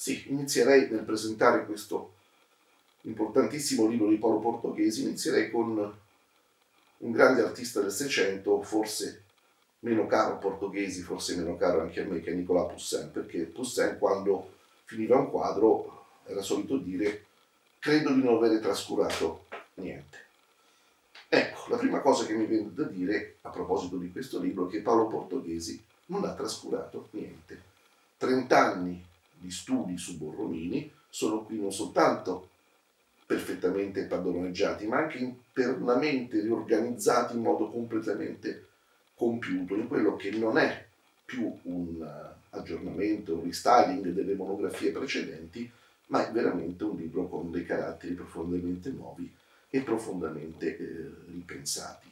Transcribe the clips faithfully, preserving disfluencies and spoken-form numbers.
Sì, inizierei nel presentare questo importantissimo libro di Paolo Portoghesi, inizierei con un grande artista del Seicento, forse meno caro a Portoghesi, forse meno caro anche a me, che è Nicolas Poussin, perché Poussin, quando finiva un quadro, era solito dire: credo di non avere trascurato niente. Ecco, la prima cosa che mi viene da dire a proposito di questo libro è che Paolo Portoghesi non ha trascurato niente. Trent'anni di studi su Borromini sono qui non soltanto perfettamente padroneggiati, ma anche internamente riorganizzati in modo completamente compiuto, in quello che non è più un aggiornamento, un restyling delle monografie precedenti, ma è veramente un libro con dei caratteri profondamente nuovi e profondamente eh, ripensati.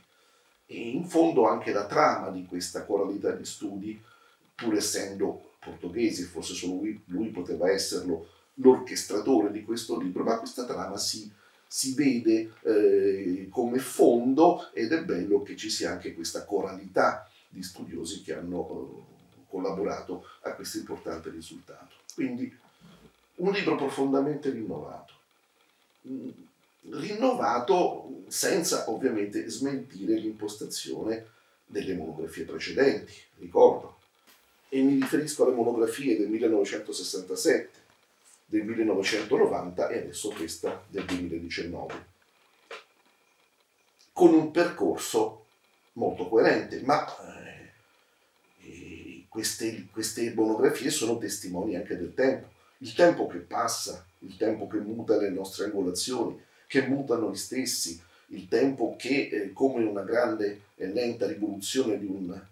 E in fondo anche la trama di questa coralità di studi, pur essendo Portoghesi, forse solo lui, lui poteva esserlo, l'orchestratore di questo libro, ma questa trama si, si vede eh, come fondo, ed è bello che ci sia anche questa coralità di studiosi che hanno eh, collaborato a questo importante risultato. Quindi un libro profondamente rinnovato, rinnovato senza ovviamente smentire l'impostazione delle monografie precedenti, ricordo, e mi riferisco alle monografie del millenovecentosessantasette, del millenovecentonovanta e adesso questa del duemiladiciannove, con un percorso molto coerente, ma eh, queste, queste monografie sono testimoni anche del tempo, il tempo che passa, il tempo che muta le nostre angolazioni, che muta noi stessi, il tempo che eh, come una grande e lenta rivoluzione di un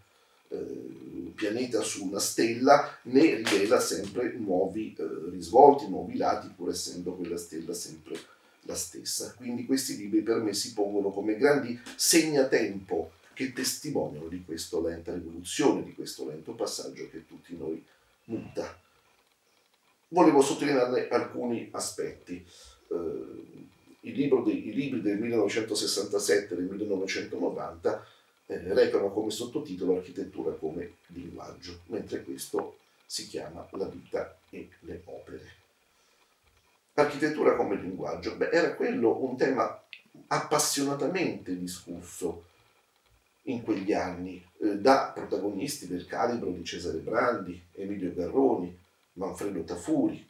eh, pianeta su una stella ne rivela sempre nuovi eh, risvolti, nuovi lati, pur essendo quella stella sempre la stessa. Quindi questi libri per me si pongono come grandi segnatempo che testimoniano di questa lenta rivoluzione, di questo lento passaggio che tutti noi muta. Volevo sottolineare alcuni aspetti. Eh, I libri, I libri del millenovecentosessantasette e del millenovecentonovanta eh, recano come sottotitolo Architettura come linguaggio, mentre questo si chiama La vita e le opere. Architettura come linguaggio, beh, era quello un tema appassionatamente discusso in quegli anni eh, da protagonisti del calibro di Cesare Brandi, Emilio Garroni, Manfredo Tafuri.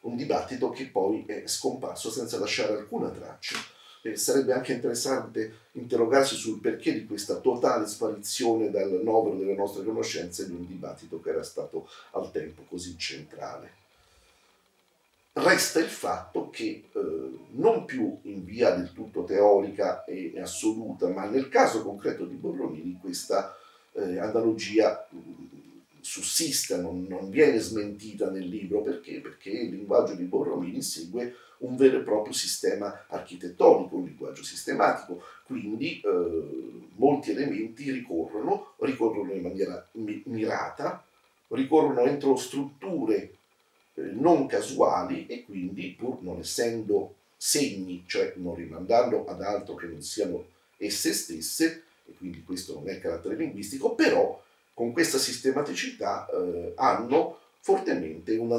Un dibattito che poi è scomparso senza lasciare alcuna traccia. Eh, sarebbe anche interessante interrogarsi sul perché di questa totale sparizione dal novero delle nostre conoscenze di un dibattito che era stato al tempo così centrale. Resta il fatto che eh, non più in via del tutto teorica e assoluta, ma nel caso concreto di Borromini questa eh, analogia sussista, non, non viene smentita nel libro. Perché? Perché il linguaggio di Borromini segue un vero e proprio sistema architettonico, un linguaggio sistematico, quindi eh, molti elementi ricorrono, ricorrono in maniera mirata, ricorrono entro strutture eh, non casuali e quindi, pur non essendo segni, cioè non rimandando ad altro che non siano esse stesse, e quindi questo non è il carattere linguistico, però con questa sistematicità eh, hanno fortemente una,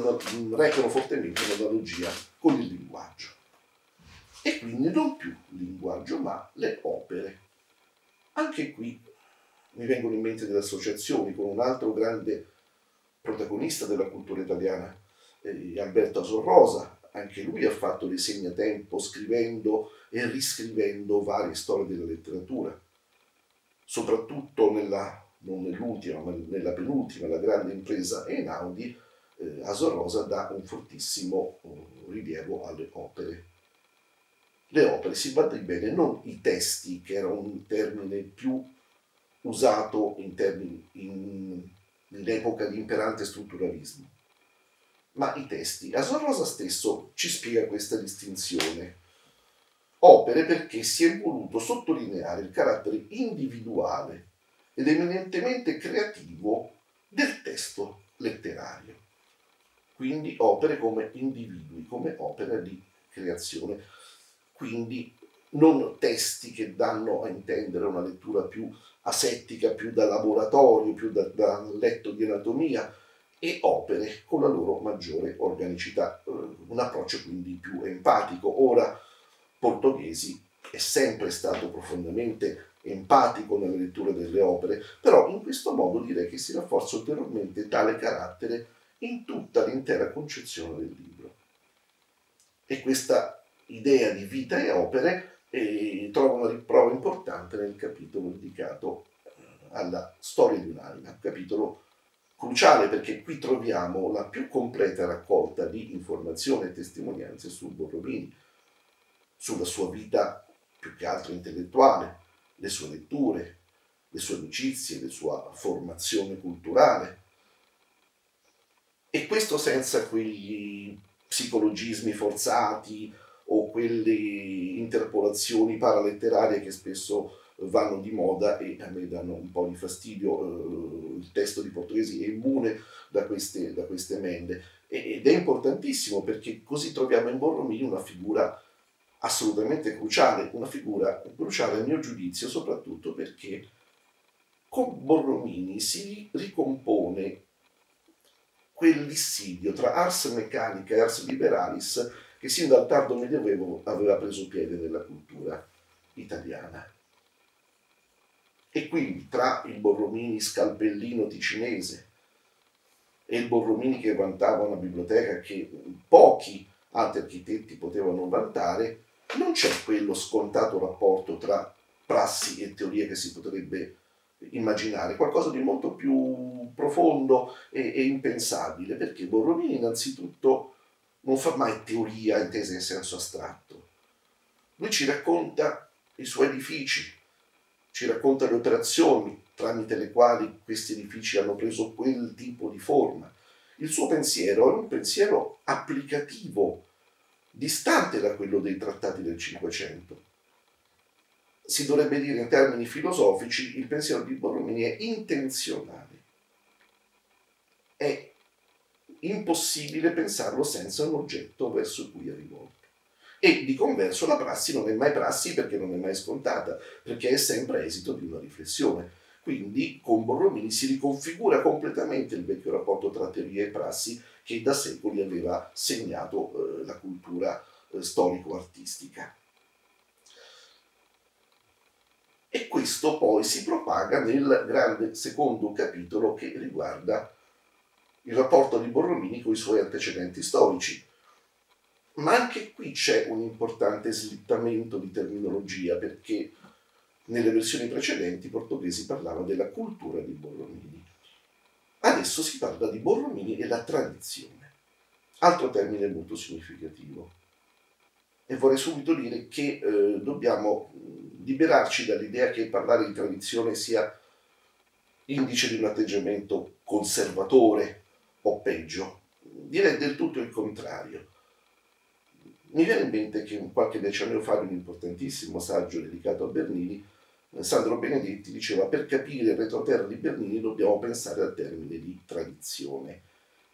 recano fortemente un'analogia con il linguaggio. E quindi non più il linguaggio, ma le opere. Anche qui mi vengono in mente delle associazioni con un altro grande protagonista della cultura italiana, eh, Alberto Asor Rosa. Anche lui ha fatto dei segnatempo scrivendo e riscrivendo varie storie della letteratura, soprattutto nella non nell'ultima, ma nella penultima, la grande impresa Einaudi, eh, Asor Rosa dà un fortissimo eh, rilievo alle opere. Le opere, si va di bene, non i testi, che era un termine più usato in, termini, in, in epoca di imperante strutturalismo, ma i testi. Asor Rosa stesso ci spiega questa distinzione. Opere perché si è voluto sottolineare il carattere individuale ed eminentemente creativo del testo letterario. Quindi opere come individui, come opera di creazione. Quindi non testi che danno a intendere una lettura più asettica, più da laboratorio, più da, da letto di anatomia, e opere con la loro maggiore organicità, un approccio quindi più empatico. Ora, Portoghesi è sempre stato profondamente empatico nella lettura delle opere, però in questo modo direi che si rafforza ulteriormente tale carattere in tutta l'intera concezione del libro. E questa idea di vita e opere eh, trova una riprova importante nel capitolo dedicato alla storia di un'anima, capitolo cruciale perché qui troviamo la più completa raccolta di informazioni e testimonianze su Borromini, sulla sua vita più che altro intellettuale, le sue letture, le sue amicizie, la sua formazione culturale. E questo senza quegli psicologismi forzati o quelle interpolazioni paraletterarie che spesso vanno di moda e a me danno un po' di fastidio. Il testo di Portoghesi è immune da queste, da queste emende, ed è importantissimo perché così troviamo in Borromini una figura assolutamente cruciale, una figura cruciale a mio giudizio, soprattutto perché con Borromini si ricompone quell'issidio tra ars meccanica e ars liberalis che sin dal tardo medioevo aveva preso piede nella cultura italiana. E quindi tra il Borromini scalpellino ticinese e il Borromini che vantava una biblioteca che pochi altri architetti potevano vantare, non c'è quello scontato rapporto tra prassi e teoria che si potrebbe immaginare, qualcosa di molto più profondo e, e impensabile, perché Borromini innanzitutto non fa mai teoria intesa in senso astratto. Lui ci racconta i suoi edifici, ci racconta le operazioni tramite le quali questi edifici hanno preso quel tipo di forma. Il suo pensiero è un pensiero applicativo, distante da quello dei trattati del Cinquecento. Si dovrebbe dire in termini filosofici, il pensiero di Borromini è intenzionale. È impossibile pensarlo senza un oggetto verso cui è rivolto. E di converso la prassi non è mai prassi perché non è mai scontata, perché è sempre esito di una riflessione. Quindi con Borromini si riconfigura completamente il vecchio rapporto tra teoria e prassi che da secoli aveva segnato eh, la cultura eh, storico-artistica. E questo poi si propaga nel grande secondo capitolo che riguarda il rapporto di Borromini con i suoi antecedenti storici. Ma anche qui c'è un importante slittamento di terminologia perché nelle versioni precedenti Portoghesi parlava della cultura di Borromini. Adesso si parla di Borromini e la tradizione. Altro termine molto significativo. E vorrei subito dire che eh, dobbiamo liberarci dall'idea che parlare di tradizione sia indice di un atteggiamento conservatore o peggio. Direi del tutto il contrario. Mi viene in mente che qualche decennio fa, in un importantissimo saggio dedicato a Bernini, Sandro Benedetti diceva: per capire il retroterra di Bernini dobbiamo pensare al termine di tradizione,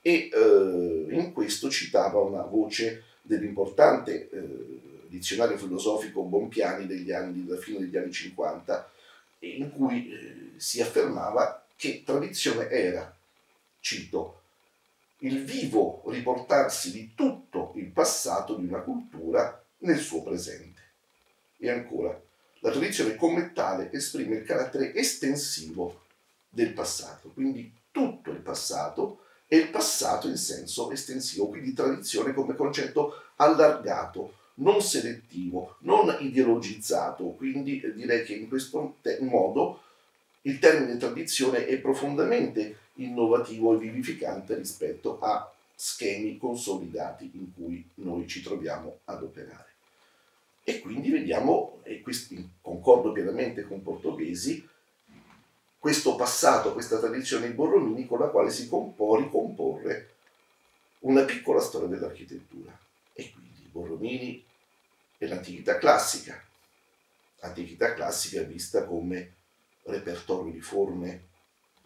e eh, in questo citava una voce dell'importante eh, dizionario filosofico Bompiani degli anni, della fine degli anni cinquanta, in cui eh, si affermava che tradizione era, cito, il vivo riportarsi di tutto il passato di una cultura nel suo presente. E ancora, la tradizione come tale esprime il carattere estensivo del passato, quindi tutto il passato e il passato in senso estensivo, quindi tradizione come concetto allargato, non selettivo, non ideologizzato, quindi direi che in questo modo il termine tradizione è profondamente innovativo e vivificante rispetto a schemi consolidati in cui noi ci troviamo ad operare. E quindi vediamo, e questi, concordo pienamente con Portoghesi, questo passato, questa tradizione di Borromini con la quale si può ricomporre una piccola storia dell'architettura. E quindi Borromini è l'antichità classica, antichità classica vista come repertorio di forme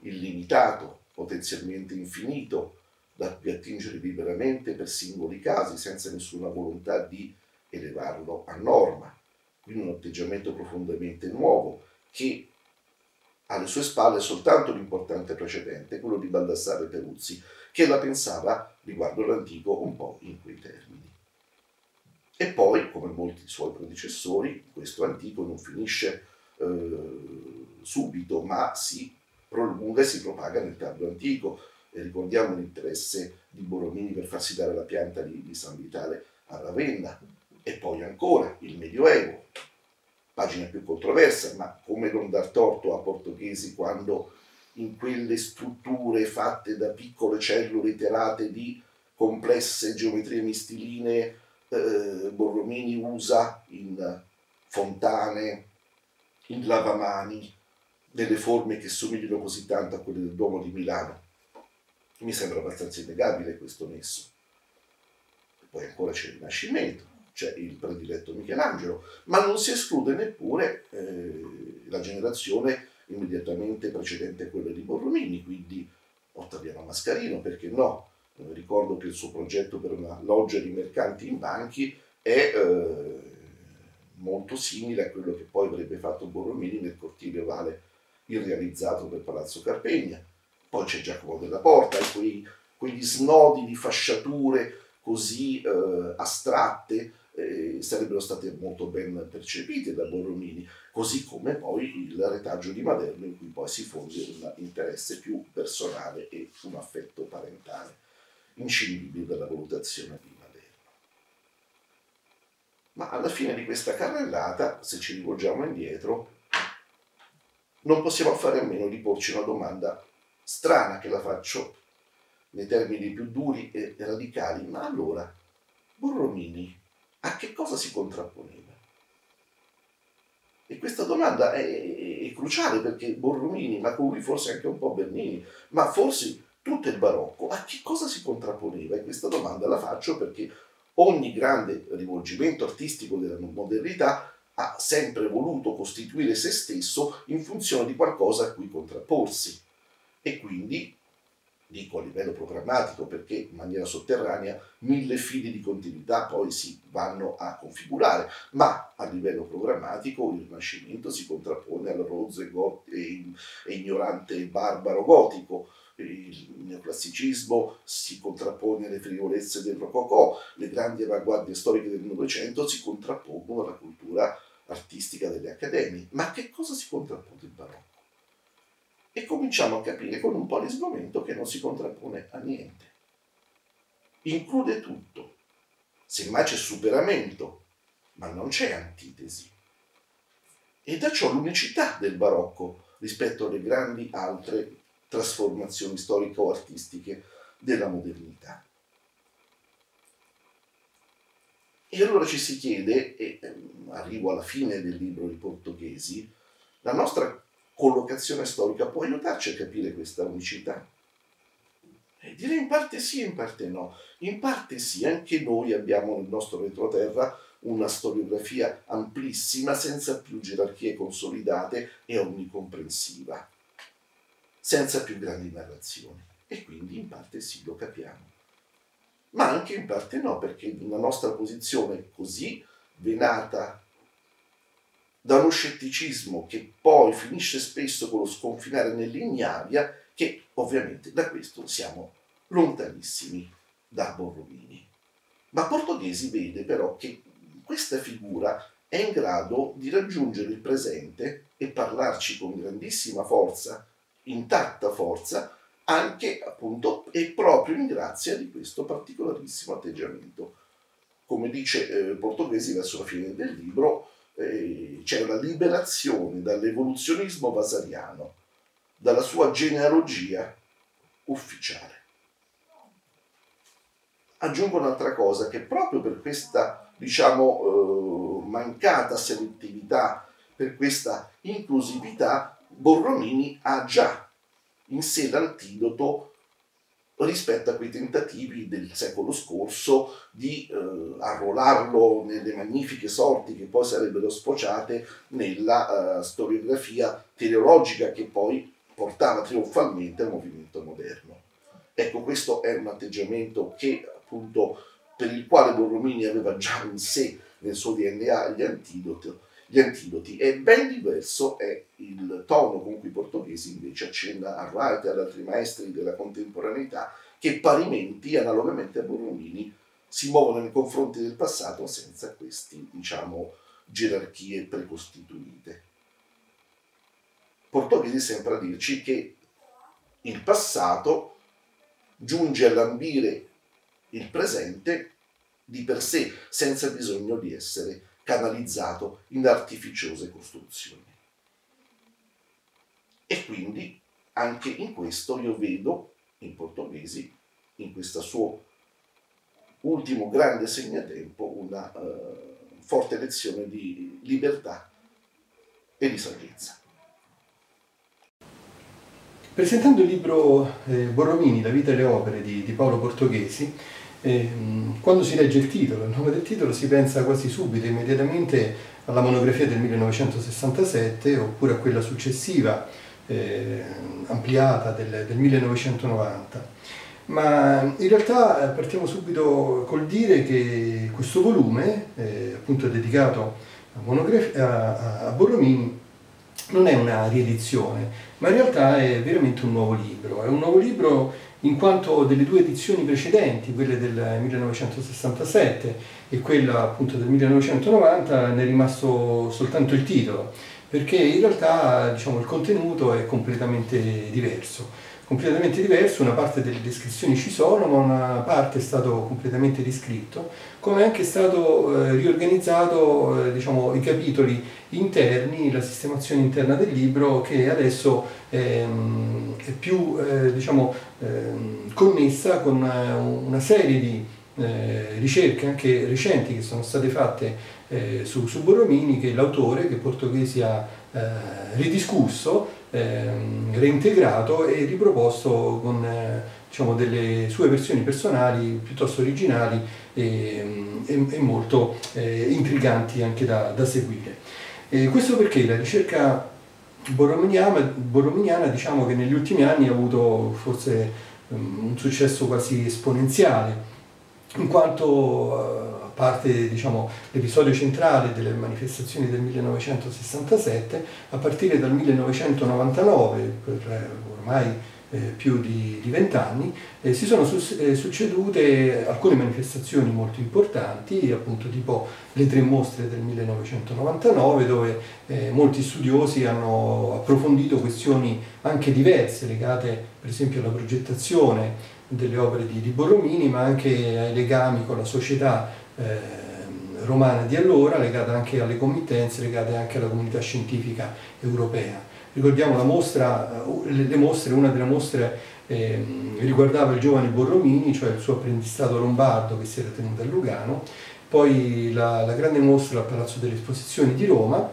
illimitato, potenzialmente infinito, da cui attingere liberamente per singoli casi, senza nessuna volontà di elevarlo a norma. Quindi un atteggiamento profondamente nuovo che alle sue spalle soltanto l'importante precedente, quello di Baldassare Peruzzi, che la pensava, riguardo l'antico, un po' in quei termini. E poi, come molti suoi predecessori, questo antico non finisce eh, subito, ma si prolunga e si propaga nel tardo antico. E ricordiamo l'interesse di Borromini per farsi dare la pianta di, di San Vitale a Ravenna. E poi ancora il Medioevo, pagina più controversa, ma come non dar torto a Portoghesi quando in quelle strutture fatte da piccole cellule iterate di complesse geometrie mistiline, eh, Borromini usa in fontane, in lavamani, delle forme che somigliano così tanto a quelle del Duomo di Milano. Mi sembra abbastanza innegabile questo nesso. E poi ancora c'è il Rinascimento, c'è il prediletto Michelangelo, ma non si esclude neppure eh, la generazione immediatamente precedente a quella di Borromini, quindi Ottaviano Mascarino, perché no? Eh, ricordo che il suo progetto per una loggia di mercanti in banchi è eh, molto simile a quello che poi avrebbe fatto Borromini nel cortile ovale irrealizzato del Palazzo Carpegna. Poi c'è Giacomo della Porta e quei, quegli snodi di fasciature così eh, astratte eh, sarebbero state molto ben percepite da Borromini, così come poi il retaggio di Maderno, in cui poi si fonde un interesse più personale e un affetto parentale, inscindibile dalla valutazione di Maderno. Ma alla fine di questa carrellata, se ci rivolgiamo indietro, non possiamo fare a meno di porci una domanda strana, che la faccio nei termini più duri e radicali, ma allora Borromini a che cosa si contrapponeva? E questa domanda è, è cruciale, perché Borromini, ma con lui forse anche un po' Bernini, ma forse tutto il barocco, a che cosa si contrapponeva? E questa domanda la faccio perché ogni grande rivolgimento artistico della modernità ha sempre voluto costituire se stesso in funzione di qualcosa a cui contrapporsi. E quindi, dico a livello programmatico, perché in maniera sotterranea mille fili di continuità poi si vanno a configurare, ma a livello programmatico il Rinascimento si contrappone al rozzo e ignorante barbaro gotico, il neoclassicismo si contrappone alle frivolezze del Rococò, le grandi avanguardie storiche del Novecento si contrappongono alla cultura artistica delle accademie. Ma a che cosa si contrappone il barocco? E cominciamo a capire con un po' di sgomento che non si contrappone a niente. Include tutto, semmai c'è superamento, ma non c'è antitesi. E da ciò l'unicità del barocco rispetto alle grandi altre trasformazioni storico-artistiche della modernità. E allora ci si chiede, e arrivo alla fine del libro di Portoghesi, la nostra collocazione storica può aiutarci a capire questa unicità? E direi in parte sì e in parte no. In parte sì, anche noi abbiamo nel nostro retroterra una storiografia amplissima, senza più gerarchie consolidate e onnicomprensiva, senza più grandi narrazioni. E quindi in parte sì, lo capiamo. Ma anche in parte no, perché una nostra posizione così venata da uno scetticismo che poi finisce spesso con lo sconfinare nell'ignavia, che ovviamente da questo siamo lontanissimi da Borromini. Ma Portoghesi vede però che questa figura è in grado di raggiungere il presente e parlarci con grandissima forza, intatta forza, anche appunto e proprio in grazia di questo particolarissimo atteggiamento. Come dice eh, Portoghesi verso la fine del libro, c'è una liberazione dall'evoluzionismo vasariano, dalla sua genealogia ufficiale. Aggiungo un'altra cosa, che proprio per questa, diciamo, eh, mancata selettività, per questa inclusività, Borromini ha già in sé l'antidoto rispetto a quei tentativi del secolo scorso di eh, arruolarlo nelle magnifiche sorti che poi sarebbero sfociate nella eh, storiografia teleologica che poi portava trionfalmente al movimento moderno. Ecco, questo è un atteggiamento che appunto per il quale Borromini aveva già in sé nel suo D N A gli antidoti, gli antidoti, e ben diverso è il tono con cui Portoghesi invece accenna a Wright e ad altri maestri della contemporaneità che parimenti, analogamente a Borromini, si muovono nei confronti del passato senza queste, diciamo, gerarchie precostituite. Portoghesi sembra dirci che il passato giunge a lambire il presente di per sé, senza bisogno di essere canalizzato in artificiose costruzioni. E quindi anche in questo io vedo in Portoghesi, in questo suo ultimo grande segnatempo, una eh, forte lezione di libertà e di saggezza. Presentando il libro eh, Borromini, La vita e le opere di, di Paolo Portoghesi, eh, quando si legge il titolo, il nome del titolo, si pensa quasi subito, immediatamente, alla monografia del millenovecentosessantasette oppure a quella successiva, eh, ampliata, del, del millenovecentonovanta. Ma in realtà partiamo subito col dire che questo volume, eh, appunto dedicato a, a, a Borromini, non è una riedizione, ma in realtà è veramente un nuovo libro. È un nuovo libro in quanto delle due edizioni precedenti, quelle del millenovecentosessantasette e quella appunto del millenovecentonovanta, ne è rimasto soltanto il titolo, perché in realtà, diciamo, il contenuto è completamente diverso. Completamente diverso, una parte delle descrizioni ci sono, ma una parte è stato completamente riscritto, come è anche stato eh, riorganizzato eh, diciamo, i capitoli interni, la sistemazione interna del libro, che adesso è, è più eh, diciamo, eh, connessa con una, una serie di eh, ricerche anche recenti che sono state fatte eh, su, su Borromini, che l'autore, che Portoghesi ha eh, ridiscusso, Ehm, reintegrato e riproposto con eh, diciamo, delle sue versioni personali piuttosto originali e, e, e molto eh, intriganti anche da, da seguire. E questo perché la ricerca borrominiana, borrominiana diciamo che negli ultimi anni ha avuto forse um, un successo quasi esponenziale, in quanto eh, parte, diciamo, l'episodio centrale delle manifestazioni del millenovecentosessantasette, a partire dal millenovecentonovantanove, per ormai eh, più di vent'anni, eh, si sono eh, succedute alcune manifestazioni molto importanti, appunto tipo le tre mostre del millenovecentonovantanove, dove eh, molti studiosi hanno approfondito questioni anche diverse, legate per esempio alla progettazione delle opere di, di Borromini, ma anche ai legami con la società Eh, romana di allora, legata anche alle committenze, legate anche alla comunità scientifica europea. Ricordiamo la mostra, le mostre, una delle mostre eh, riguardava il giovane Borromini, cioè il suo apprendistato lombardo che si era tenuto a Lugano, poi la, la grande mostra al Palazzo delle Esposizioni di Roma,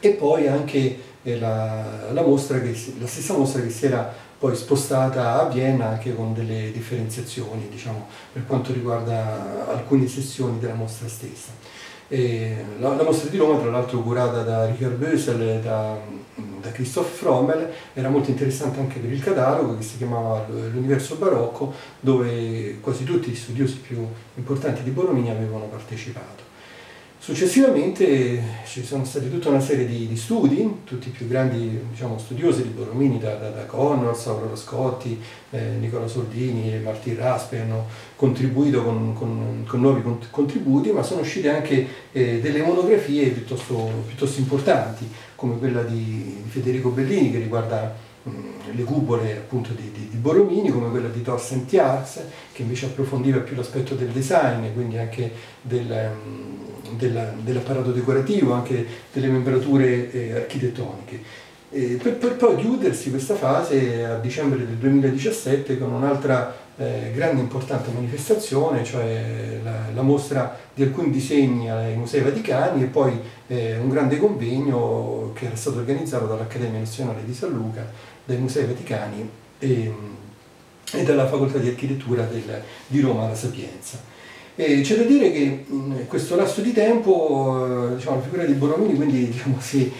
e poi anche eh, la, la, mostra che, la stessa mostra che si era poi spostata a Vienna, anche con delle differenziazioni, diciamo, per quanto riguarda alcune sezioni della mostra stessa. E la, la mostra di Roma, tra l'altro curata da Richard Boesel e da, da Christoph Frommel, era molto interessante anche per il catalogo, che si chiamava L'Universo Barocco, dove quasi tutti gli studiosi più importanti di Borromini avevano partecipato. Successivamente ci sono stati tutta una serie di, di studi, tutti i più grandi, diciamo, studiosi di Borromini, da, da, da Connors, Aurora Scotti, eh, Nicola Soldini e Martin Raspe, hanno contribuito con, con, con nuovi cont contributi, ma sono uscite anche eh, delle monografie piuttosto, piuttosto importanti, come quella di, di Federico Bellini, che riguarda mh, le cupole appunto di, di, di Borromini, come quella di Thorsten Tjax, che invece approfondiva più l'aspetto del design, quindi anche del... Mh, dell'apparato decorativo, anche delle membrature eh, architettoniche. E per, per poi chiudersi questa fase a dicembre del duemiladiciassette con un'altra eh, grande importante manifestazione, cioè la, la mostra di alcuni disegni ai Musei Vaticani, e poi eh, un grande convegno che era stato organizzato dall'Accademia Nazionale di San Luca, dai Musei Vaticani e, e dalla Facoltà di Architettura del, di Roma La Sapienza. C'è da dire che in questo lasso di tempo, diciamo, la figura di Borromini quindi, diciamo, si,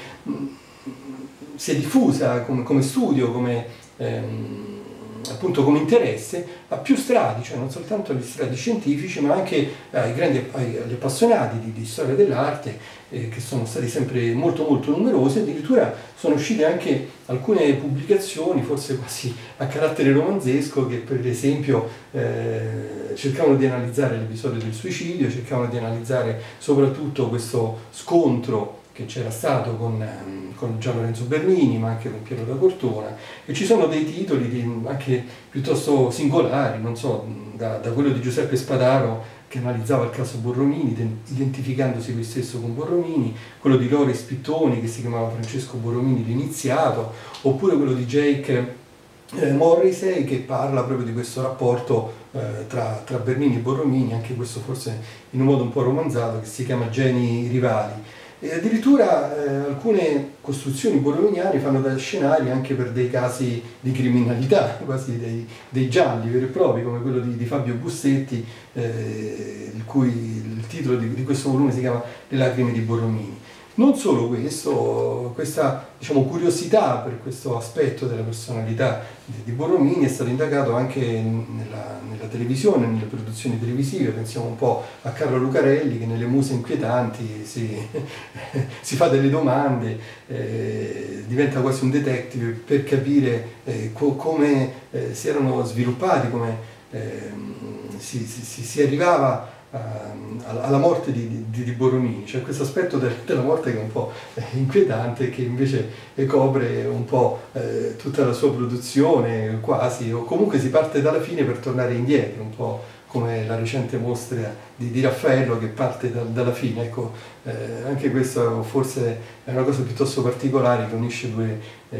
si è diffusa come, come studio, come, ehm, appunto come interesse a più strati, cioè non soltanto agli strati scientifici ma anche ai grandi, agli appassionati di, di storia dell'arte, eh, che sono stati sempre molto molto numerosi. Addirittura sono uscite anche alcune pubblicazioni forse quasi a carattere romanzesco che per esempio eh, cercavano di analizzare l'episodio del suicidio, cercavano di analizzare soprattutto questo scontro che c'era stato con, con Gian Lorenzo Bernini, ma anche con Piero da Cortona, e ci sono dei titoli di, anche piuttosto singolari, non so, da, da quello di Giuseppe Spadaro che analizzava il caso Borromini, identificandosi lui stesso con Borromini, quello di Loris Pittoni che si chiamava Francesco Borromini l'iniziato, oppure quello di Jake eh, Morrissey che parla proprio di questo rapporto eh, tra, tra Bernini e Borromini, anche questo forse in un modo un po' romanzato, che si chiama Geni rivali. E addirittura eh, alcune costruzioni borrominiane fanno da scenari anche per dei casi di criminalità, quasi dei, dei gialli veri e propri, come quello di, di Fabio Bussetti, eh, il cui il titolo di, di questo volume si chiama Le lacrime di Borromini. Non solo questo, questa diciamo, curiosità per questo aspetto della personalità di, di Borromini è stato indagato anche nella, nella televisione, nelle produzioni televisive. Pensiamo un po' a Carlo Lucarelli che nelle Muse inquietanti si, si fa delle domande, eh, diventa quasi un detective per capire eh, co come eh, si erano sviluppati, come eh, si, si, si arrivava alla morte di, di, di Borromini. C'è questo aspetto del, della morte che è un po' inquietante, che invece copre un po' eh, tutta la sua produzione quasi, o comunque si parte dalla fine per tornare indietro, un po' come la recente mostra di, di Raffaello che parte da, dalla fine. Ecco, eh, anche questo forse è una cosa piuttosto particolare che unisce due, eh,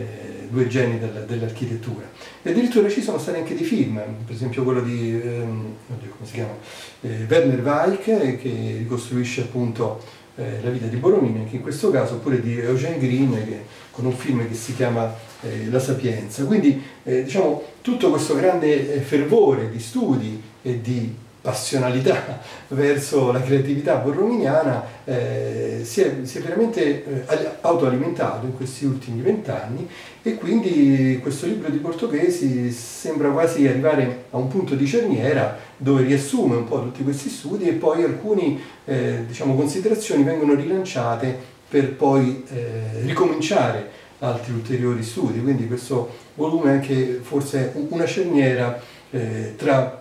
due geni del, dell'architettura. E addirittura ci sono stati anche dei film, per esempio quello di ehm, oddio, come si chiama? Eh, Werner Weick, che ricostruisce appunto eh, la vita di Borromini, anche in questo caso, oppure di Eugene Green che, con un film che si chiama eh, La Sapienza. Quindi eh, diciamo tutto questo grande eh, fervore di studi e di passionalità verso la creatività borrominiana eh, si, è, si è veramente eh, autoalimentato in questi ultimi vent'anni, e quindi questo libro di Portoghesi sembra quasi arrivare a un punto di cerniera dove riassume un po' tutti questi studi, e poi alcune eh, diciamo, considerazioni vengono rilanciate per poi eh, ricominciare altri ulteriori studi. Quindi questo volume è anche forse una cerniera eh, tra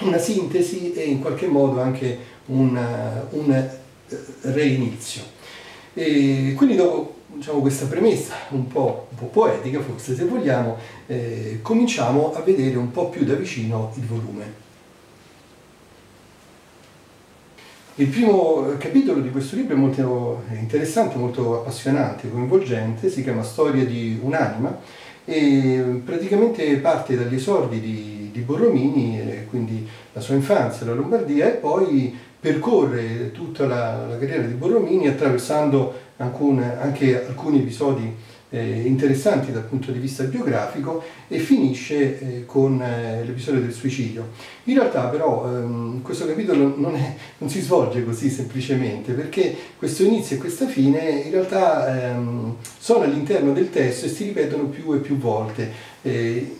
una sintesi e in qualche modo anche una, un reinizio. E quindi dopo diciamo, questa premessa un po', un po' poetica forse se vogliamo, eh, cominciamo a vedere un po' più da vicino il volume. Il primo capitolo di questo libro è molto interessante, molto appassionante, coinvolgente, si chiama Storia di un'anima, e praticamente parte dagli esordi di di Borromini, eh, quindi la sua infanzia, la Lombardia, e poi percorre tutta la, la carriera di Borromini attraversando alcun, anche alcuni episodi eh, interessanti dal punto di vista biografico, e finisce eh, con eh, l'episodio del suicidio. In realtà però ehm, questo capitolo non, è, non si svolge così semplicemente, perché questo inizio e questa fine in realtà ehm, sono all'interno del testo e si ripetono più e più volte, Eh,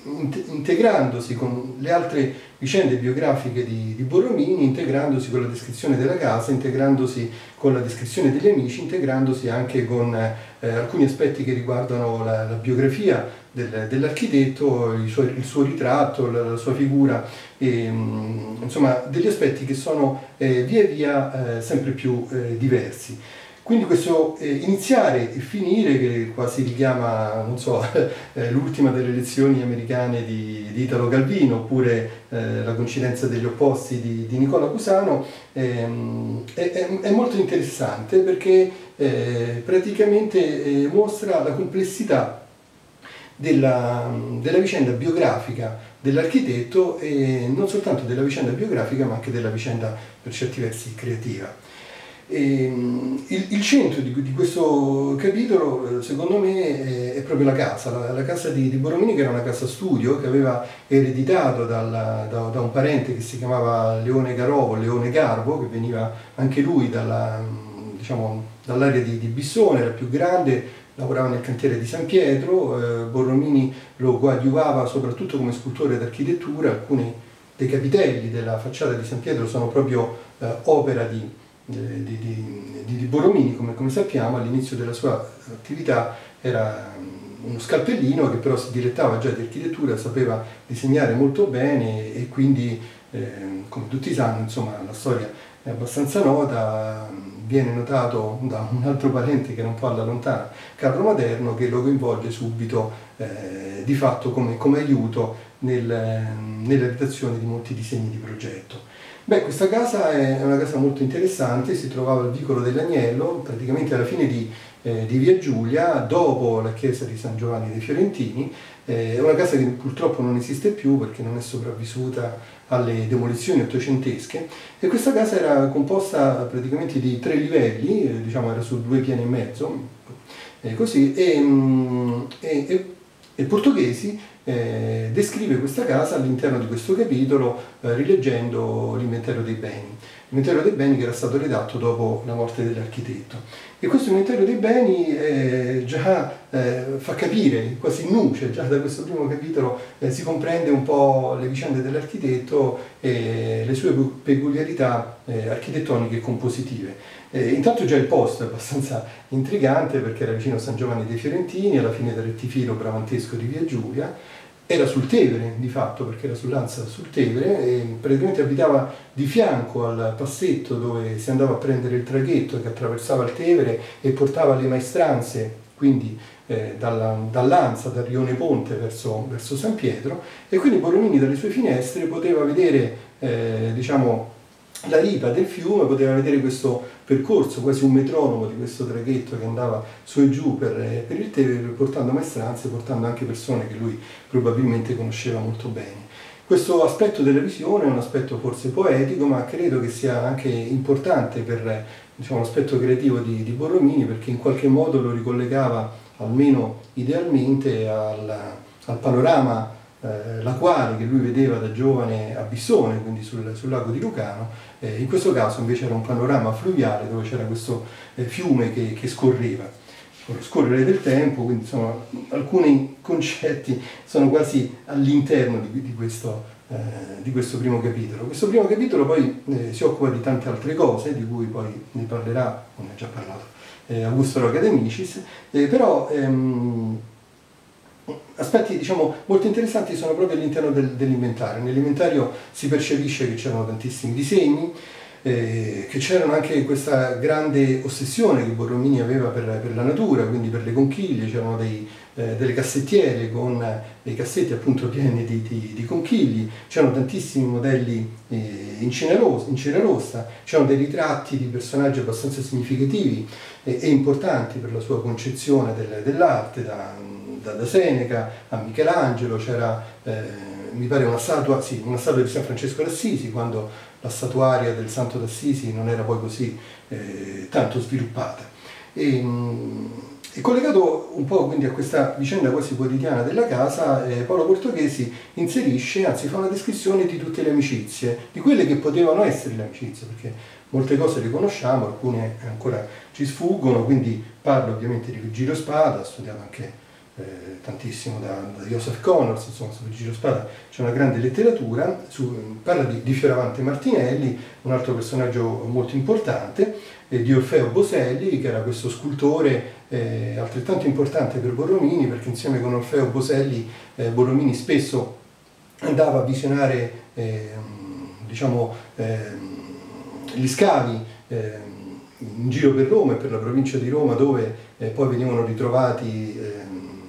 integrandosi con le altre vicende biografiche di, di Borromini, integrandosi con la descrizione della casa, integrandosi con la descrizione degli amici, integrandosi anche con eh, alcuni aspetti che riguardano la, la biografia del, dell'architetto, il, il suo ritratto, la, la sua figura, e, mh, insomma degli aspetti che sono eh, via via eh, sempre più eh, diversi. Quindi questo eh, iniziare e finire, che quasi richiama, non so, eh, l'ultima delle elezioni americane di, di Italo Calvino, oppure eh, la coincidenza degli opposti di, di Nicola Cusano, ehm, è, è, è molto interessante perché eh, praticamente eh, mostra la complessità della, della vicenda biografica dell'architetto, e non soltanto della vicenda biografica ma anche della vicenda per certi versi creativa. Il centro di questo capitolo secondo me è proprio la casa, la casa di Borromini, che era una casa studio che aveva ereditato dalla, da, da un parente che si chiamava Leone Garovo, Leone Garbo, che veniva anche lui dalla, diciamo, dall'area di, di Bissone, era più grande, lavorava nel cantiere di San Pietro, eh, Borromini lo coadiuvava soprattutto come scultore d'architettura. Alcuni dei capitelli della facciata di San Pietro sono proprio eh, opera di, eh, di, di, di Borromini, come, come sappiamo. All'inizio della sua attività era uno scalpellino che però si dilettava già di architettura, sapeva disegnare molto bene e quindi, eh, come tutti sanno, insomma, la storia è abbastanza nota. Viene notato da un altro parente che era un po' alla lontana, Carlo Maderno, che lo coinvolge subito eh, di fatto come, come aiuto nel, nell'abitazione di molti disegni di progetto. Beh, questa casa è una casa molto interessante, si trovava al vicolo dell'Agnello, praticamente alla fine di, eh, di Via Giulia, dopo la chiesa di San Giovanni dei Fiorentini. Eh, è una casa che purtroppo non esiste più perché non è sopravvissuta alle demolizioni ottocentesche, e questa casa era composta praticamente di tre livelli, eh, diciamo era su due piani e mezzo, eh, così, e, mm, e, e, e Portoghesi eh, descrive questa casa all'interno di questo capitolo eh, rileggendo l'inventario dei beni, l'inventario dei beni che era stato redatto dopo la morte dell'architetto. E questo inventario dei beni eh, già eh, fa capire, quasi in nuce, già da questo primo capitolo eh, si comprende un po' le vicende dell'architetto e le sue peculiarità eh, architettoniche e compositive. Eh, intanto già il posto è abbastanza intrigante perché era vicino a San Giovanni dei Fiorentini, alla fine del rettifilo bramantesco di Via Giulia. Era sul Tevere di fatto, perché era sull'Ansa sul Tevere, e praticamente abitava di fianco al passetto dove si andava a prendere il traghetto che attraversava il Tevere e portava le maestranze, quindi eh, dall'Ansa, dal rione Ponte verso, verso San Pietro, e quindi Borromini dalle sue finestre poteva vedere eh, diciamo, la ripa del fiume, poteva vedere questo percorso, quasi un metronomo di questo traghetto che andava su e giù per, per il Tevere, portando maestranze, portando anche persone che lui probabilmente conosceva molto bene. Questo aspetto della visione è un aspetto forse poetico, ma credo che sia anche importante per, diciamo, l'aspetto creativo di, di Borromini, perché in qualche modo lo ricollegava, almeno idealmente, al, al panorama la quale che lui vedeva da giovane a Bissone, quindi sul, sul lago di Lugano. Eh, in questo caso invece era un panorama fluviale dove c'era questo eh, fiume che, che scorreva, con lo scorrere del tempo, quindi insomma, alcuni concetti sono quasi all'interno di, di, eh, di questo primo capitolo. Questo primo capitolo poi eh, si occupa di tante altre cose, di cui poi ne parlerà, come ne ha già parlato, eh, Augusto Rocademicis, eh, però... Ehm, aspetti, diciamo, molto interessanti sono proprio all'interno del, dell'inventario. Nell'inventario si percepisce che c'erano tantissimi disegni, eh, che c'era anche questa grande ossessione che Borromini aveva per, per la natura, quindi per le conchiglie. C'erano dei, eh, delle cassettiere con dei cassetti appunto pieni di, di, di conchigli, c'erano tantissimi modelli eh, in cera rossa, c'erano dei ritratti di personaggi abbastanza significativi e, e importanti per la sua concezione del, dell'arte, da da Seneca a Michelangelo. C'era, eh, mi pare, una statua, sì, una statua di San Francesco d'Assisi, quando la statuaria del Santo d'Assisi non era poi così eh, tanto sviluppata. E, e collegato un po' quindi a questa vicenda quasi quotidiana della casa, eh, Paolo Portoghesi inserisce, anzi fa una descrizione di tutte le amicizie, di quelle che potevano essere le amicizie, perché molte cose le conosciamo, alcune ancora ci sfuggono. Quindi parlo ovviamente di Giro Spada, ha studiato anche Eh, tantissimo da, da Joseph Connors, insomma, su Giro Spada c'è una grande letteratura. Su, parla di, di Fioravante Martinelli, un altro personaggio molto importante, eh, di Orfeo Boselli, che era questo scultore eh, altrettanto importante per Borromini, perché insieme con Orfeo Boselli eh, Borromini spesso andava a visionare eh, diciamo, eh, gli scavi eh, in giro per Roma e per la provincia di Roma, dove eh, poi venivano ritrovati eh,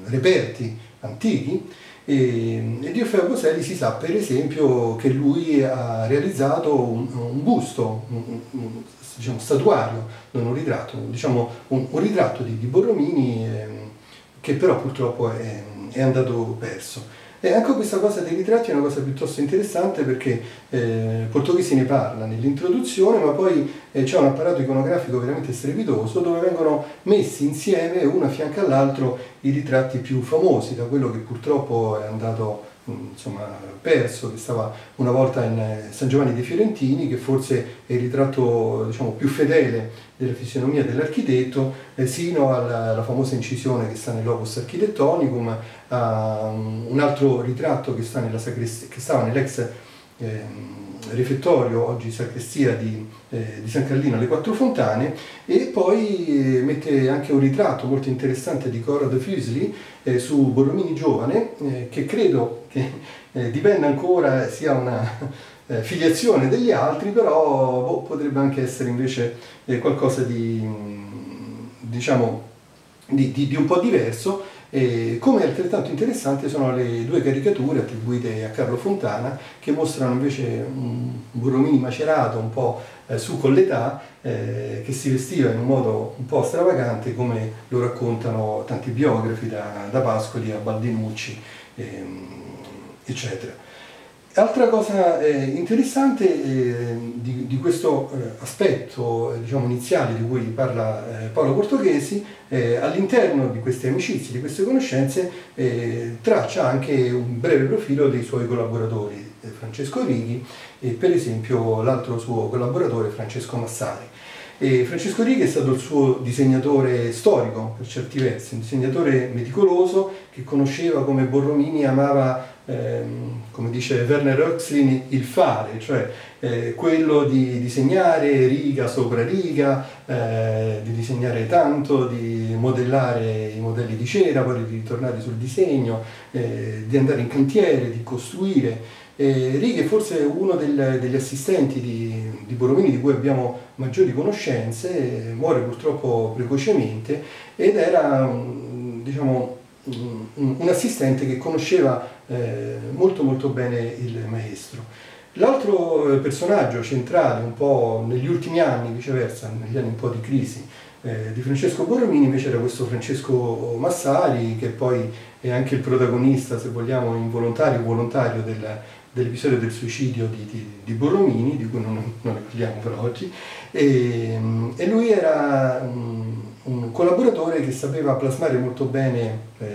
reperti antichi, e, e di Orfeo Boselli si sa per esempio che lui ha realizzato un, un busto, un, un, un diciamo, statuario, non un ritratto, diciamo un, un ritratto di, di Borromini eh, che però purtroppo è, è andato perso. E anche questa cosa dei ritratti è una cosa piuttosto interessante, perché eh, Portoghesi ne parla nell'introduzione, ma poi eh, c'è un apparato iconografico veramente strepitoso, dove vengono messi insieme, uno a fianco all'altro, i ritratti più famosi, da quello che purtroppo è andato insomma, perso, che stava una volta in San Giovanni dei Fiorentini, che forse è il ritratto, diciamo, più fedele della fisionomia dell'architetto, eh, sino alla, alla famosa incisione che sta nel Logos Architettonicum, a um, un altro ritratto che, sta nella che stava nell'ex eh, refettorio, oggi sacrestia di, eh, di San Carlino alle Quattro Fontane, e poi mette anche un ritratto molto interessante di Conrad Fuseli eh, su Borromini giovane, eh, che credo che eh, dipenda ancora, sia una eh, filiazione degli altri, però boh, potrebbe anche essere invece eh, qualcosa di, diciamo, di, di, di un po' diverso. E come altrettanto interessanti sono le due caricature attribuite a Carlo Fontana, che mostrano invece un Borromini macerato, un po' su con l'età, eh, che si vestiva in un modo un po' stravagante, come lo raccontano tanti biografi, da, da Pascoli a Baldinucci, eh, eccetera. Altra cosa eh, interessante eh, di, di questo eh, aspetto, eh, diciamo, iniziale di cui parla eh, Paolo Portoghesi, eh, all'interno di queste amicizie, di queste conoscenze, eh, traccia anche un breve profilo dei suoi collaboratori, eh, Francesco Righi e per esempio l'altro suo collaboratore Francesco Massari. E Francesco Righi è stato il suo disegnatore storico, per certi versi, un disegnatore meticoloso che conosceva, come Borromini amava, Ehm, come dice Werner Oexlin, il fare, cioè eh, quello di disegnare riga sopra riga, eh, di disegnare tanto, di modellare i modelli di cera, poi di ritornare sul disegno, eh, di andare in cantiere, di costruire. Eh, Righi è forse uno del, degli assistenti di, di Borromini di cui abbiamo maggiori conoscenze, eh, muore purtroppo precocemente, ed era, diciamo, un assistente che conosceva eh, molto molto bene il maestro. L'altro personaggio centrale, un po' negli ultimi anni, viceversa, negli anni un po' di crisi, eh, di Francesco Borromini invece era questo Francesco Massari, che poi è anche il protagonista, se vogliamo, involontario o volontario del, dell'episodio del suicidio di, di, di Borromini, di cui non, non ne parliamo per oggi, e, e lui era mh, un collaboratore che sapeva plasmare molto bene eh,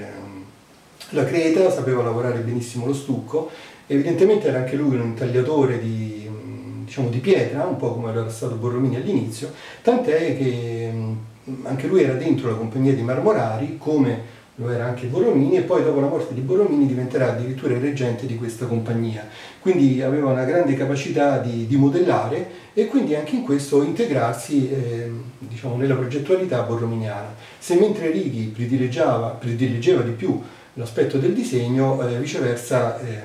la creta, sapeva lavorare benissimo lo stucco, evidentemente era anche lui un tagliatore di, diciamo, di pietra, un po' come era stato Borromini all'inizio, tant'è che anche lui era dentro la compagnia di marmorari, come lo era anche Borromini, e poi dopo la morte di Borromini diventerà addirittura il reggente di questa compagnia. Quindi aveva una grande capacità di, di modellare, e quindi anche in questo integrarsi eh, diciamo, nella progettualità borrominiana. Se mentre Righi predilegeva, prediligeva di più l'aspetto del disegno, eh, viceversa eh,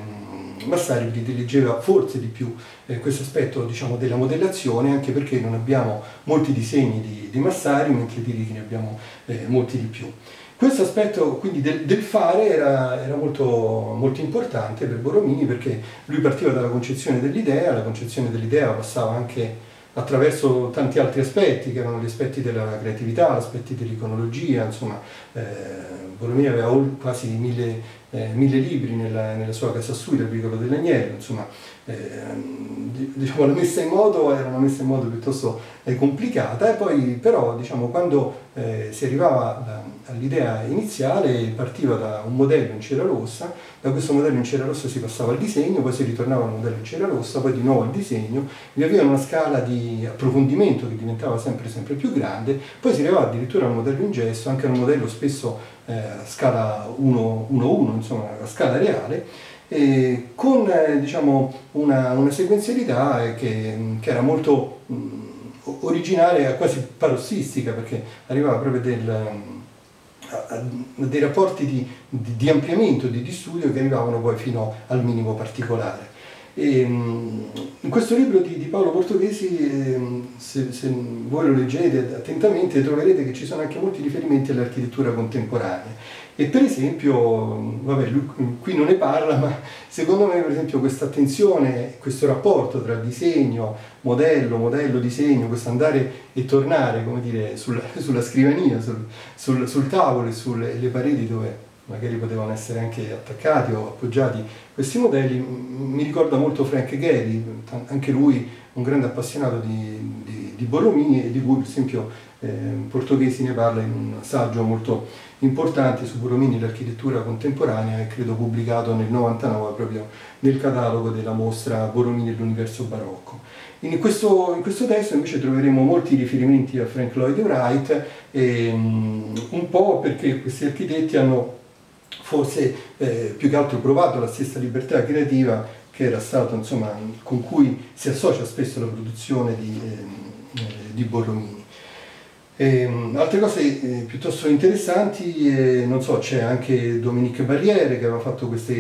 Massari prediligeva forse di più eh, questo aspetto, diciamo, della modellazione, anche perché non abbiamo molti disegni di, di Massari, mentre di Righi ne abbiamo eh, molti di più. Questo aspetto quindi del, del fare era, era molto, molto importante per Borromini, perché lui partiva dalla concezione dell'idea, la concezione dell'idea passava anche attraverso tanti altri aspetti, che erano gli aspetti della creatività, gli aspetti dell'iconologia, insomma, eh, Borromini aveva quasi mille, eh, mille libri nella, nella sua casa sui, del Vicolo dell'Agnello, insomma, eh, diciamo, la messa in modo era una messa in modo piuttosto eh, complicata, e poi però, diciamo, quando eh, si arrivava all'idea iniziale, partiva da un modello in cera rossa, da questo modello in cera rossa si passava al disegno, poi si ritornava al modello in cera rossa, poi di nuovo al disegno, via via una scala di approfondimento che diventava sempre sempre più grande, poi si arrivava addirittura a un modello in gesso, anche a un modello spesso eh, a scala uno uno uno, insomma a scala reale, e con eh, diciamo una, una sequenzialità eh, che, che era molto mh, originaria, quasi parossistica, perché arrivava proprio del, a, a, dei rapporti di, di, di ampliamento, di, di studio, che arrivavano poi fino al minimo particolare. E in questo libro di, di Paolo Portoghesi, se, se voi lo leggete attentamente, troverete che ci sono anche molti riferimenti all'architettura contemporanea, e per esempio, vabbè, lui qui non ne parla, ma secondo me per esempio questa attenzione, questo rapporto tra disegno, modello, modello, disegno, questo andare e tornare, come dire, sulla, sulla scrivania, sul, sul, sul tavolo e sulle pareti dove magari potevano essere anche attaccati o appoggiati questi modelli, mi ricorda molto Frank Gehry, anche lui un grande appassionato di, di, di di Borromini, e di cui per esempio eh, Portoghesi ne parla in un saggio molto importante su Borromini e l'architettura contemporanea, e credo pubblicato nel novantanove proprio nel catalogo della mostra Borromini e l'universo barocco. In questo, in questo testo invece troveremo molti riferimenti a Frank Lloyd Wright, e, um, un po' perché questi architetti hanno forse eh, più che altro provato la stessa libertà creativa che era stato, insomma, con cui si associa spesso la produzione di, eh, di Borromini. E, altre cose eh, piuttosto interessanti, eh, non so, c'è anche Dominique Barriere che aveva fatto queste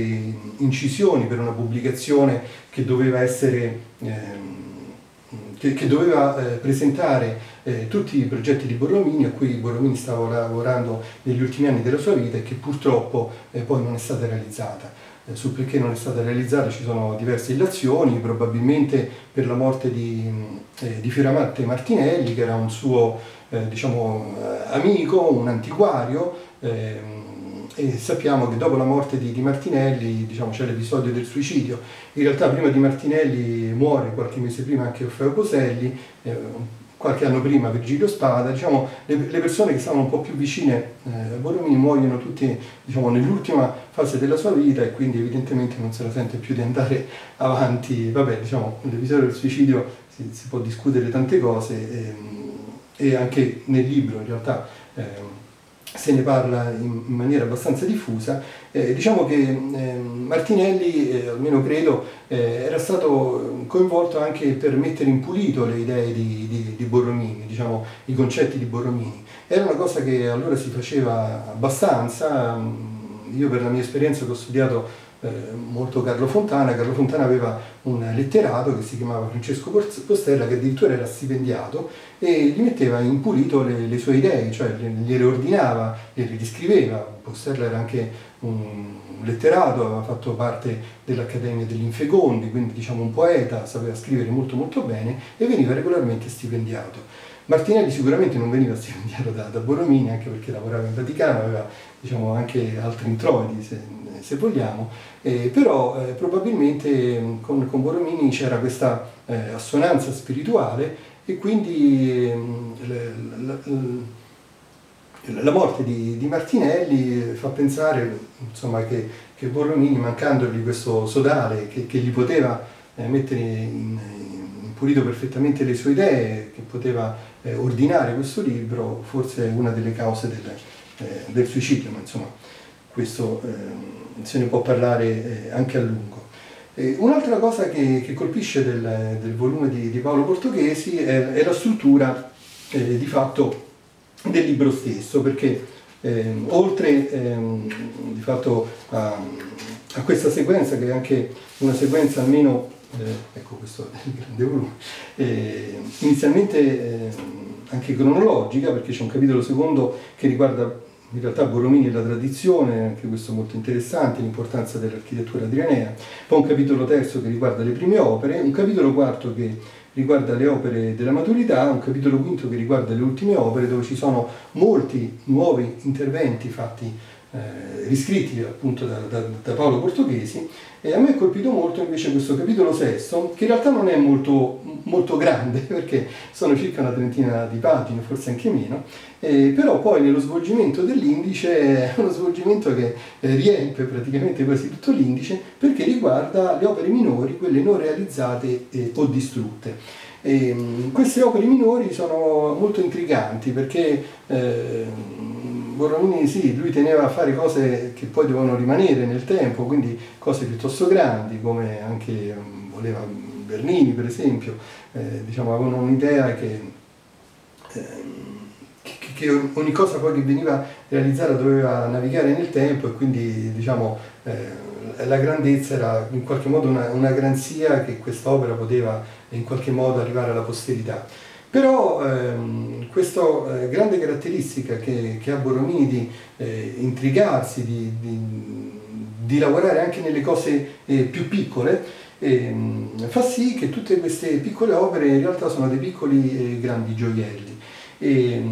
incisioni per una pubblicazione che doveva essere eh, che, che doveva eh, presentare eh, tutti i progetti di Borromini, a cui Borromini stava lavorando negli ultimi anni della sua vita e che purtroppo eh, poi non è stata realizzata. Sul perché non è stata realizzata ci sono diverse illazioni, probabilmente per la morte di, eh, di Fioravante Martinelli, che era un suo eh, diciamo, amico, un antiquario, eh, e sappiamo che dopo la morte di, di Martinelli, diciamo, c'è l'episodio del suicidio. In realtà prima di Martinelli muore qualche mese prima anche Orfeo Boselli, eh, qualche anno prima Virgilio Spada, diciamo, le, le persone che stavano un po' più vicine eh, a Borromini muoiono tutti, diciamo, nell'ultima fase della sua vita, e quindi evidentemente non se la sente più di andare avanti. Vabbè, diciamo, l'episodio del suicidio si, si può discutere tante cose, e, e anche nel libro in realtà eh, se ne parla in, in maniera abbastanza diffusa. Eh, diciamo che eh, Martinelli, eh, almeno credo, eh, era stato coinvolto anche per mettere in pulito le idee di, di di Borromini, diciamo, i concetti di Borromini. Era una cosa che allora si faceva abbastanza. Io per la mia esperienza che ho studiato eh, molto Carlo Fontana, Carlo Fontana aveva un letterato che si chiamava Francesco Postella, che addirittura era stipendiato, e gli metteva in pulito le, le sue idee, cioè gliele ordinava, gliele riscriveva. Postella era anche un letterato, aveva fatto parte dell'Accademia degli Infecondi, quindi diciamo un poeta, sapeva scrivere molto molto bene e veniva regolarmente stipendiato. Martinelli sicuramente non veniva stipendiato da, da Borromini, anche perché lavorava in Vaticano, aveva, diciamo, anche altri introiti se, se vogliamo, eh, però eh, probabilmente con, con Borromini c'era questa eh, assonanza spirituale, e quindi eh, l, l, l, la morte di, di Martinelli fa pensare, insomma, che, che Borromini, mancandogli questo sodale che, che gli poteva eh, mettere in, in pulito perfettamente le sue idee, che poteva eh, ordinare questo libro, forse è una delle cause del, eh, del suicidio, ma insomma questo eh, se ne può parlare eh, anche a lungo. Eh, un'altra cosa che, che colpisce del, del volume di, di Paolo Portoghesi è, è la struttura eh, di fatto del libro stesso, perché eh, oltre ehm, di fatto a, a questa sequenza, che è anche una sequenza almeno, eh, ecco, questo è il grande volume, eh, inizialmente eh, anche cronologica, perché c'è un capitolo secondo che riguarda in realtà Borromini e la tradizione, anche questo molto interessante, l'importanza dell'architettura adrianea, poi un capitolo terzo che riguarda le prime opere, un capitolo quarto che riguarda le opere della maturità, un capitolo quinto che riguarda le ultime opere, dove ci sono molti nuovi interventi fatti, eh, riscritti appunto da, da, da Paolo Portoghesi. E a me è colpito molto invece questo capitolo sesto, che in realtà non è molto, molto grande, perché sono circa una trentina di pagine, forse anche meno, eh, però poi nello svolgimento dell'indice è uno svolgimento che eh, riempie praticamente quasi tutto l'indice, perché riguarda le opere minori, quelle non realizzate eh, o distrutte. E, queste opere minori sono molto intriganti, perché eh, Borromini, sì, lui teneva a fare cose che poi devono rimanere nel tempo, quindi cose piuttosto grandi, come anche voleva Bernini per esempio, eh, diciamo, avevano un'idea che, eh, che, che ogni cosa poi che veniva realizzata doveva navigare nel tempo, e quindi, diciamo, eh, la grandezza era in qualche modo una, una garanzia che quest'opera poteva in qualche modo arrivare alla posterità. Però ehm, questa eh, grande caratteristica che, che ha Borromini di eh, intrigarsi, di, di, di lavorare anche nelle cose eh, più piccole, ehm, fa sì che tutte queste piccole opere in realtà sono dei piccoli e eh, grandi gioielli. E,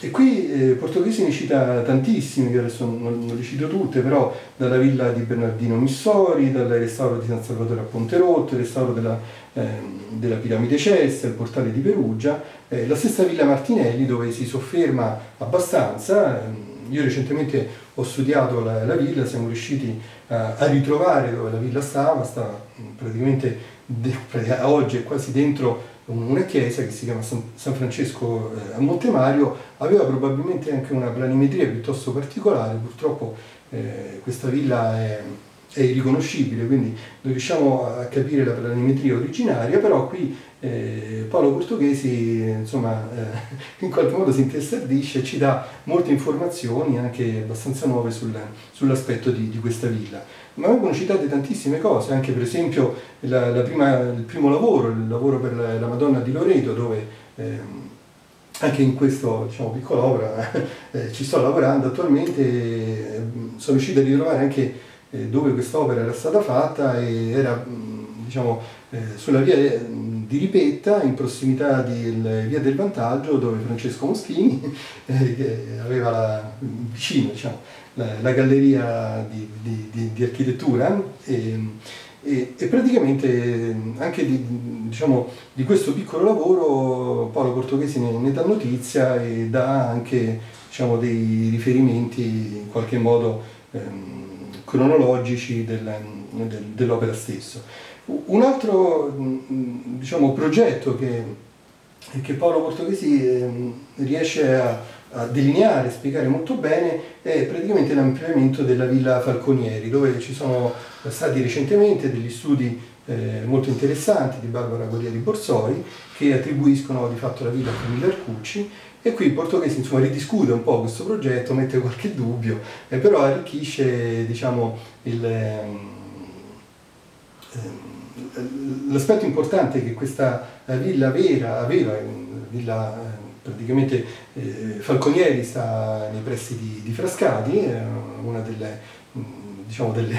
e qui eh, Portoghesi ne cita tantissimi, io adesso non, non li cito tutte, però dalla villa di Bernardino Missori, dal restauro di San Salvatore a Ponterotto, il restauro della, eh, della piramide Cessa, il portale di Perugia, eh, la stessa villa Martinelli dove si sofferma abbastanza. Io recentemente ho studiato la, la villa, siamo riusciti a, a ritrovare dove la villa stava, sta praticamente de, oggi è quasi dentro una chiesa che si chiama San Francesco a Montemario, aveva probabilmente anche una planimetria piuttosto particolare, purtroppo eh, questa villa è, è irriconoscibile, quindi non riusciamo a capire la planimetria originaria, però qui eh, Paolo Portoghesi insomma, eh, in qualche modo si intestardisce e ci dà molte informazioni anche abbastanza nuove sul, sull'aspetto di, di questa villa. Ma vengono citate tantissime cose, anche per esempio la, la prima, il primo lavoro, il lavoro per la, la Madonna di Loreto, dove eh, anche in questa diciamo, piccola opera eh, ci sto lavorando attualmente, eh, sono riuscito a ritrovare anche eh, dove quest'opera era stata fatta, e era diciamo, eh, sulla via di Ripetta, in prossimità di via del Vantaggio, dove Francesco Moschini, eh, che aveva la, vicino, diciamo, La, la galleria di, di, di, di architettura e, e, e praticamente anche di, diciamo, di questo piccolo lavoro Paolo Portoghesi ne, ne dà notizia e dà anche diciamo, dei riferimenti in qualche modo ehm, cronologici del, del, dell'opera stessa. Un altro diciamo, progetto che, che Paolo Portoghesi ehm, riesce a a delineare, a spiegare molto bene, è praticamente l'ampliamento della Villa Falconieri, dove ci sono stati recentemente degli studi eh, molto interessanti di Barbara Guerrieri Borsoi, che attribuiscono di fatto la villa a Camilla Arcucci, e qui Portoghesi insomma ridiscute un po' questo progetto, mette qualche dubbio, eh, però arricchisce diciamo, il... Eh, l'aspetto importante che questa villa vera aveva, villa praticamente eh, Falconieri sta nei pressi di, di Frascati, eh, una delle, diciamo, delle,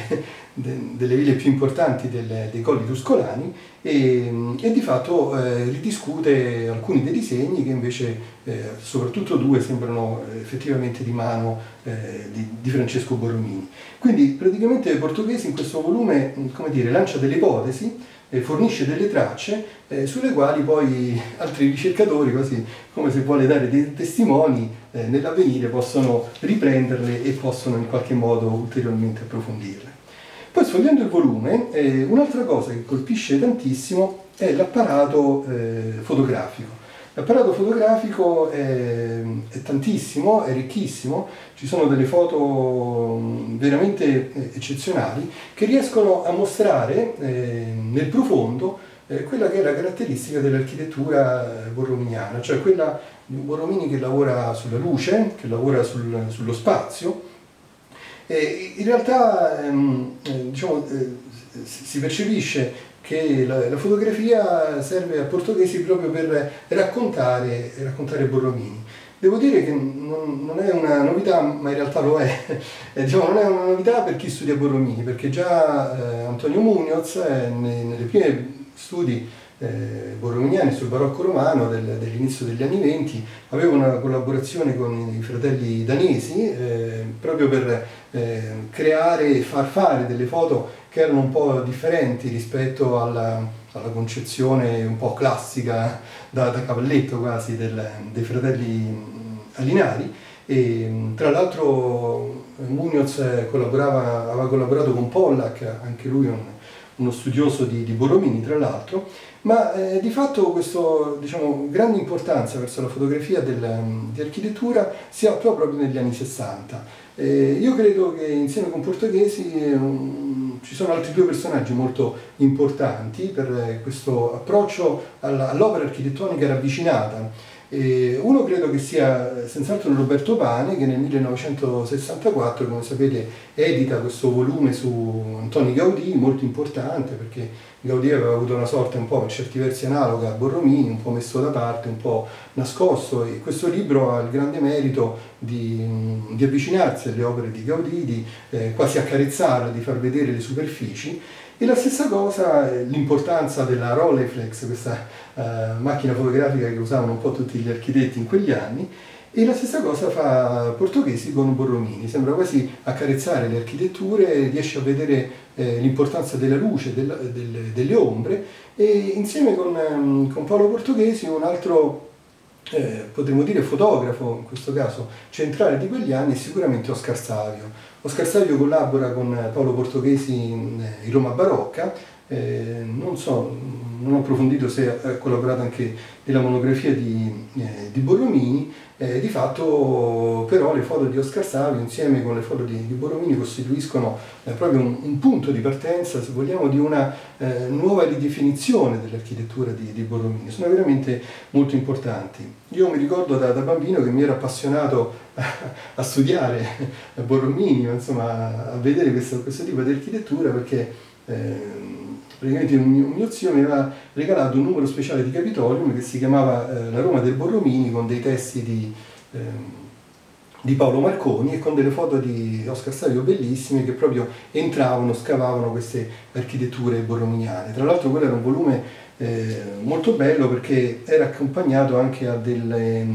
de, delle ville più importanti delle, dei colli tuscolani, e, e di fatto eh, ridiscute alcuni dei disegni che invece, eh, soprattutto due, sembrano effettivamente di mano eh, di, di Francesco Borromini. Quindi praticamente Portoghesi in questo volume, come dire, lancia delle ipotesi, fornisce delle tracce eh, sulle quali poi altri ricercatori, quasi come se vuole dare dei testimoni eh, nell'avvenire, possono riprenderle e possono in qualche modo ulteriormente approfondirle. Poi sfogliando il volume, eh, un'altra cosa che colpisce tantissimo è l'apparato eh, fotografico. L'apparato fotografico è, è tantissimo, è ricchissimo, ci sono delle foto veramente eccezionali che riescono a mostrare eh, nel profondo eh, quella che è la caratteristica dell'architettura borrominiana, cioè quella di un Borromini che lavora sulla luce, che lavora sul, sullo spazio. E in realtà ehm, diciamo, eh, si percepisce che la, la fotografia serve a Portoghesi proprio per raccontare, raccontare Borromini. Devo dire che non, non è una novità, ma in realtà lo è. Eh, diciamo, non è una novità per chi studia Borromini, perché già eh, Antonio Muñoz, eh, nei, nelle prime studi eh, borrominiani sul barocco romano del, dell'inizio degli anni venti, aveva una collaborazione con i fratelli danesi eh, proprio per eh, creare e far fare delle foto che erano un po' differenti rispetto alla, alla concezione un po' classica da, da cavalletto quasi del, dei fratelli Alinari. E, tra l'altro Muñoz aveva collaborato con Pollack, anche lui un, uno studioso di, di Borromini tra l'altro, ma eh, di fatto questa diciamo, grande importanza verso la fotografia del, di architettura si attua proprio negli anni sessanta. Eh, io credo che insieme con Portoghesi eh, ci sono altri due personaggi molto importanti per questo approccio all'opera architettonica ravvicinata. Uno credo che sia senz'altro Roberto Pane, che nel millenovecentosessantaquattro, come sapete, edita questo volume su Antoni Gaudì, molto importante perché Gaudì aveva avuto una sorte un po' per certi versi analoga a Borromini, un po' messo da parte, un po' nascosto, e questo libro ha il grande merito di, di avvicinarsi alle opere di Gaudì, di eh, quasi accarezzarle, di far vedere le superfici. E la stessa cosa eh, l'importanza della Rolleiflex, questa eh, macchina fotografica che usavano un po' tutti gli architetti in quegli anni, e la stessa cosa fa Portoghesi con Borromini, sembra quasi accarezzare le architetture, riesce a vedere eh, l'importanza della luce, della, del, delle ombre, e insieme con, con Paolo Portoghesi, un altro Eh, potremmo dire fotografo, in questo caso centrale di quegli anni, è sicuramente Oscar Savio. Oscar Savio collabora con Paolo Portoghesi in, in Roma barocca, eh, non so, non ho approfondito se ha collaborato anche nella monografia di, eh, di Borromini, eh, di fatto però le foto di Oscar Savio insieme con le foto di, di Borromini costituiscono eh, proprio un, un punto di partenza, se vogliamo, di una eh, nuova ridefinizione dell'architettura di, di Borromini. Sono veramente molto importanti. Io mi ricordo da, da bambino che mi ero appassionato a, a studiare a Borromini, insomma, a vedere questo, questo tipo di architettura, perché eh, praticamente mio, mio zio mi aveva regalato un numero speciale di Capitolium che si chiamava eh, La Roma del Borromini, con dei testi di, eh, di Paolo Marconi e con delle foto di Oscar Savio bellissime, che proprio entravano, scavavano queste architetture borrominiane. Tra l'altro quello era un volume eh, molto bello, perché era accompagnato anche a delle,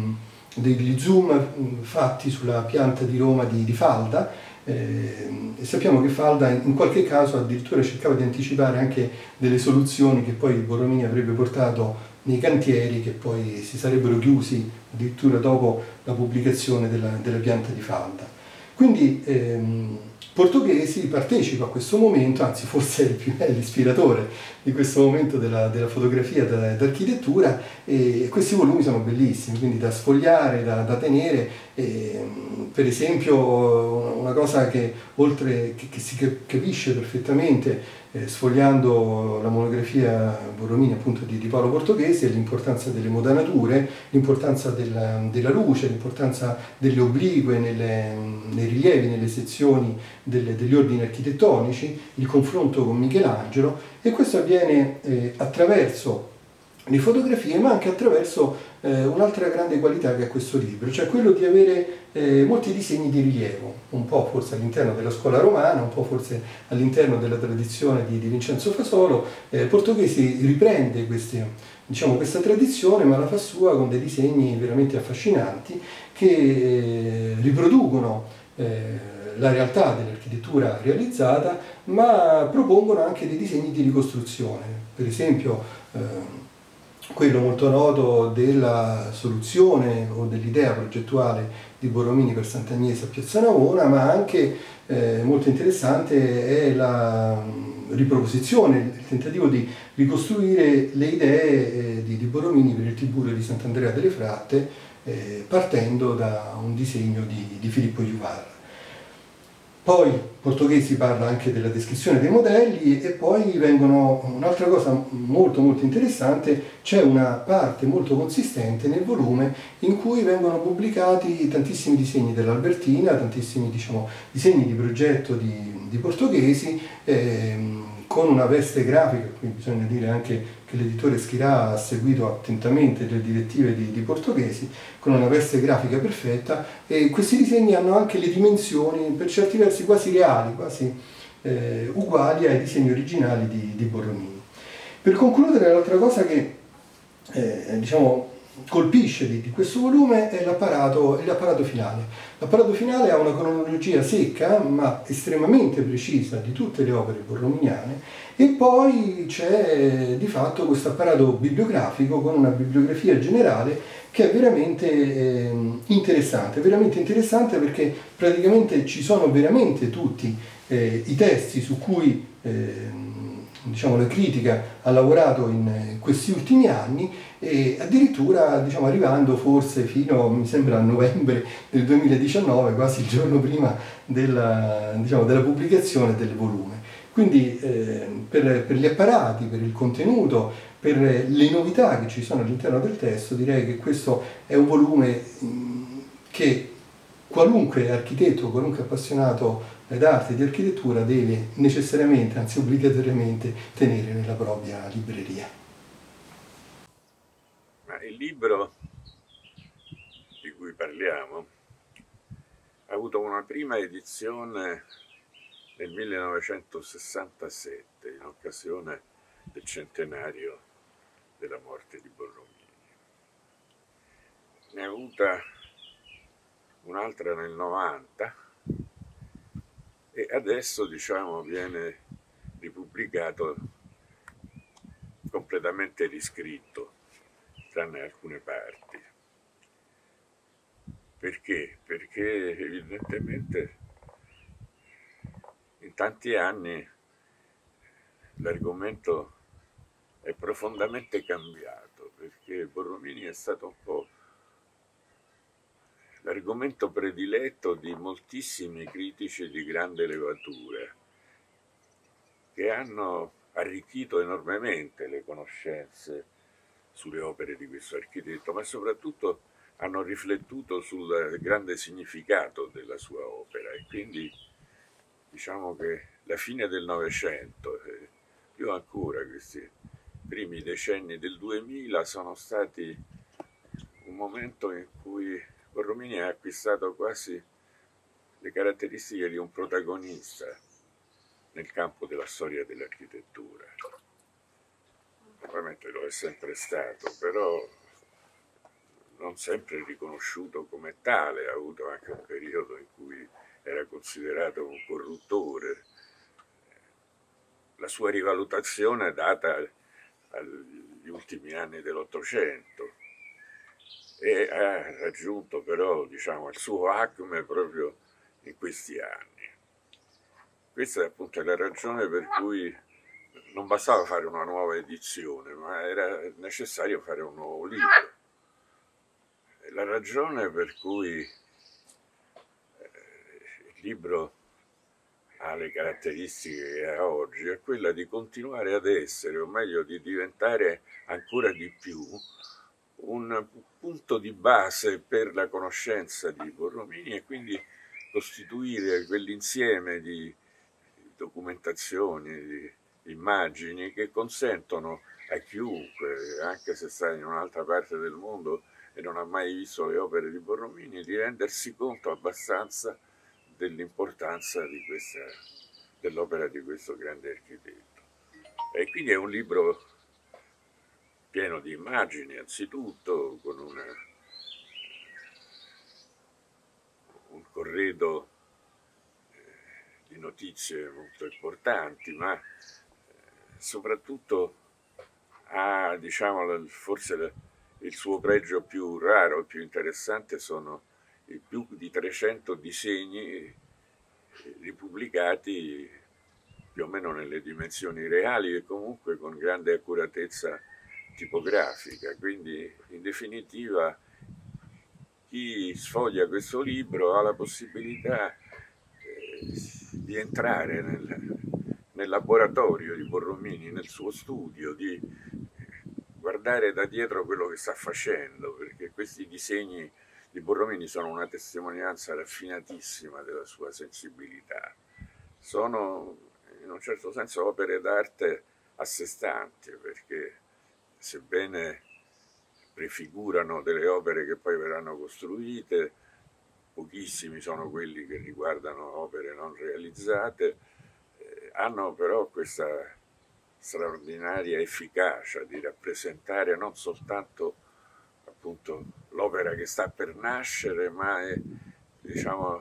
degli zoom fatti sulla pianta di Roma di, di Falda. E sappiamo che Falda in qualche caso addirittura cercava di anticipare anche delle soluzioni che poi Borromini avrebbe portato nei cantieri, che poi si sarebbero chiusi addirittura dopo la pubblicazione della, della pianta di Falda. Quindi ehm, Portoghesi partecipa a questo momento, anzi forse è il più è l'ispiratore di questo momento della, della fotografia d'architettura, e questi volumi sono bellissimi, quindi da sfogliare, da, da tenere. Ehm, Per esempio, una cosa che, oltre, che, che si capisce perfettamente eh, sfogliando la monografia Borromini, appunto, di, di Paolo Portoghesi, è l'importanza delle modanature, l'importanza della, della luce, l'importanza delle oblique nelle, nei rilievi, nelle sezioni delle, degli ordini architettonici, il confronto con Michelangelo, e questo avviene eh, attraverso le fotografie, ma anche attraverso eh, un'altra grande qualità che ha questo libro, cioè quello di avere eh, molti disegni di rilievo, un po' forse all'interno della scuola romana, un po' forse all'interno della tradizione di, di Vincenzo Fasolo. eh, Portoghesi riprende queste, diciamo, questa tradizione, ma la fa sua con dei disegni veramente affascinanti che eh, riproducono eh, la realtà dell'architettura realizzata, ma propongono anche dei disegni di ricostruzione, per esempio eh, quello molto noto della soluzione o dell'idea progettuale di Borromini per Sant'Agnese a Piazza Navona, ma anche eh, molto interessante è la riproposizione, il tentativo di ricostruire le idee eh, di, di Borromini per il Tiburio di Sant'Andrea delle Fratte, eh, partendo da un disegno di, di Filippo Juvarra. Poi Portoghesi parla anche della descrizione dei modelli, e poi vengono, un'altra cosa molto molto interessante, c'è una parte molto consistente nel volume in cui vengono pubblicati tantissimi disegni dell'Albertina, tantissimi, diciamo, disegni di progetto di, di Portoghesi, ehm, con una veste grafica, qui bisogna dire anche che l'editore Schirà ha seguito attentamente le direttive di, di Portoghesi, con una veste grafica perfetta, e questi disegni hanno anche le dimensioni per certi versi quasi reali, quasi eh, uguali ai disegni originali di, di Borromini. Per concludere, l'altra cosa che eh, diciamo, colpisce di, di questo volume è l'apparato finale. L'apparato finale ha una cronologia secca ma estremamente precisa di tutte le opere borrominiane, e poi c'è di fatto questo apparato bibliografico con una bibliografia generale che è veramente eh, interessante, veramente interessante perché praticamente ci sono veramente tutti eh, i testi su cui eh, diciamo, la critica ha lavorato in questi ultimi anni, e addirittura, diciamo, arrivando forse fino, mi sembra, a novembre del duemiladiciannove, quasi il giorno prima della, diciamo, della pubblicazione del volume. Quindi eh, per, per gli apparati, per il contenuto, per le novità che ci sono all'interno del testo, direi che questo è un volume che qualunque architetto, qualunque appassionato d'arte e di architettura deve necessariamente, anzi obbligatoriamente, tenere nella propria libreria. Ma il libro di cui parliamo ha avuto una prima edizione nel millenovecentosessantasette, in occasione del centenario della morte di Borromini. Ne è avuta un'altra nel novanta e adesso, diciamo, viene ripubblicato, completamente riscritto, tranne alcune parti. Perché? Perché evidentemente in tanti anni l'argomento è profondamente cambiato, perché Borromini è stato un po' l'argomento prediletto di moltissimi critici di grande levatura, che hanno arricchito enormemente le conoscenze sulle opere di questo architetto, ma soprattutto hanno riflettuto sul grande significato della sua opera. E quindi diciamo che la fine del Novecento, eh, più ancora questi primi decenni del duemila, sono stati un momento in cui Borromini ha acquistato quasi le caratteristiche di un protagonista nel campo della storia dell'architettura. Ovviamente lo è sempre stato, però non sempre riconosciuto come tale. Ha avuto anche un periodo in cui era considerato un corruttore. La sua rivalutazione è data agli ultimi anni dell'Ottocento e ha raggiunto però, diciamo, il suo acme proprio in questi anni. Questa è appunto la ragione per cui non bastava fare una nuova edizione, ma era necessario fare un nuovo libro. La ragione per cui il libro ha le caratteristiche che ha oggi è quella di continuare ad essere, o meglio di diventare ancora di più, un punto di base per la conoscenza di Borromini e quindi costituire quell'insieme di documentazioni, di immagini che consentono a chiunque, anche se sta in un'altra parte del mondo e non ha mai visto le opere di Borromini, di rendersi conto abbastanza dell'importanza dell'opera di questo grande architetto. E quindi è un libro pieno di immagini, anzitutto, con una, un corredo di notizie molto importanti, ma soprattutto ha, diciamo, forse il suo pregio più raro e più interessante sono i più di trecento disegni ripubblicati più o meno nelle dimensioni reali e comunque con grande accuratezza tipografica. Quindi, in definitiva, chi sfoglia questo libro ha la possibilità eh, di entrare nel, nel laboratorio di Borromini, nel suo studio, di guardare da dietro quello che sta facendo, perché questi disegni di Borromini sono una testimonianza raffinatissima della sua sensibilità. Sono in un certo senso opere d'arte a sé stanti, perché sebbene prefigurano delle opere che poi verranno costruite, pochissimi sono quelli che riguardano opere non realizzate, eh, hanno però questa straordinaria efficacia di rappresentare non soltanto l'opera che sta per nascere, ma è, diciamo,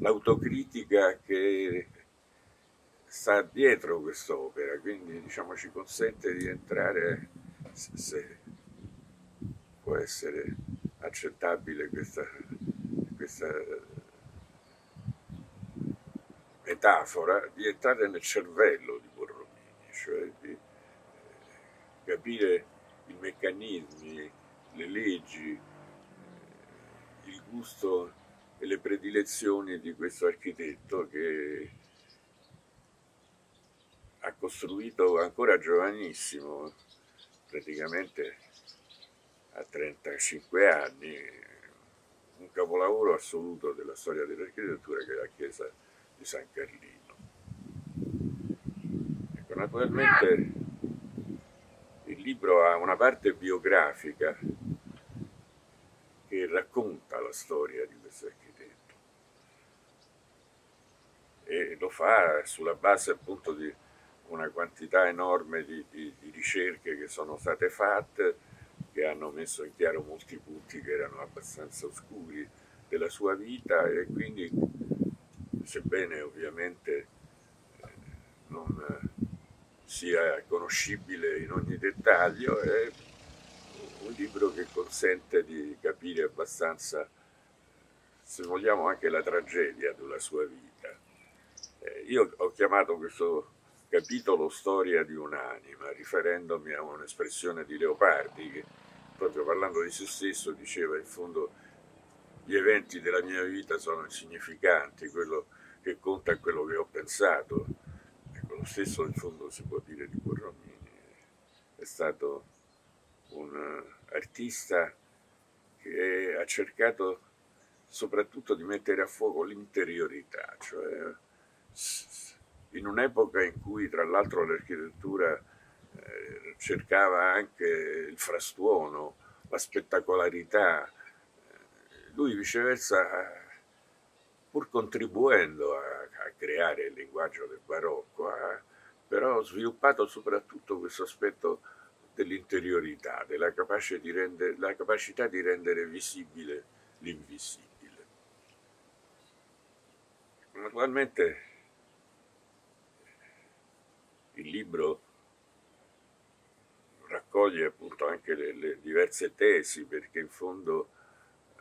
l'autocritica che sta dietro quest'opera. Quindi, diciamo, ci consente di entrare, se, se può essere accettabile questa questa metafora, di entrare nel cervello di Borromini, cioè di capire i meccanismi, le leggi, il gusto e le predilezioni di questo architetto che ha costruito ancora giovanissimo, praticamente a trentacinque anni, un capolavoro assoluto della storia dell'architettura, che è la chiesa di San Carlino. Ecco, naturalmente il libro ha una parte biografica che racconta la storia di questo architetto, e lo fa sulla base appunto di una quantità enorme di, di, di ricerche che sono state fatte, che hanno messo in chiaro molti punti che erano abbastanza oscuri della sua vita, e quindi, sebbene ovviamente non sia conoscibile in ogni dettaglio, è un libro che consente di capire abbastanza, se vogliamo, anche la tragedia della sua vita. Eh, io ho chiamato questo capitolo Storia di un'anima, riferendomi a un'espressione di Leopardi, che proprio parlando di se stesso diceva, in fondo, gli eventi della mia vita sono insignificanti, quello che conta è quello che ho pensato. Ecco, lo stesso in fondo si può dire di Borromini. È stato un artista che ha cercato soprattutto di mettere a fuoco l'interiorità, cioè in un'epoca in cui tra l'altro l'architettura eh, cercava anche il frastuono, la spettacolarità, lui viceversa, pur contribuendo a, a creare il linguaggio del barocco, ha però sviluppato soprattutto questo aspetto dell'interiorità, della capace di rendere, la capacità di rendere visibile l'invisibile. Naturalmente il libro raccoglie appunto anche le, le diverse tesi, perché in fondo eh,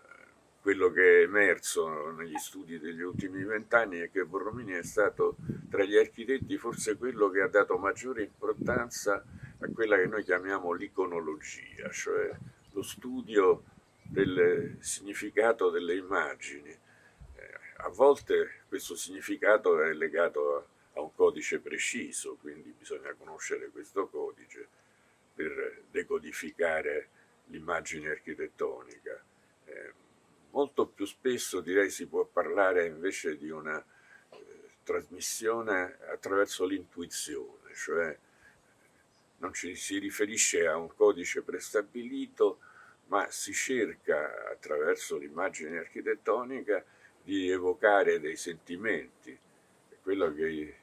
quello che è emerso negli studi degli ultimi vent'anni è che Borromini è stato tra gli architetti forse quello che ha dato maggiore importanza a quella che noi chiamiamo l'iconologia, cioè lo studio del significato delle immagini. A volte questo significato è legato a un codice preciso, quindi bisogna conoscere questo codice per decodificare l'immagine architettonica. Eh, molto più spesso, direi, si può parlare invece di una eh, trasmissione attraverso l'intuizione, cioè non ci si riferisce a un codice prestabilito, ma si cerca attraverso l'immagine architettonica di evocare dei sentimenti, quello che i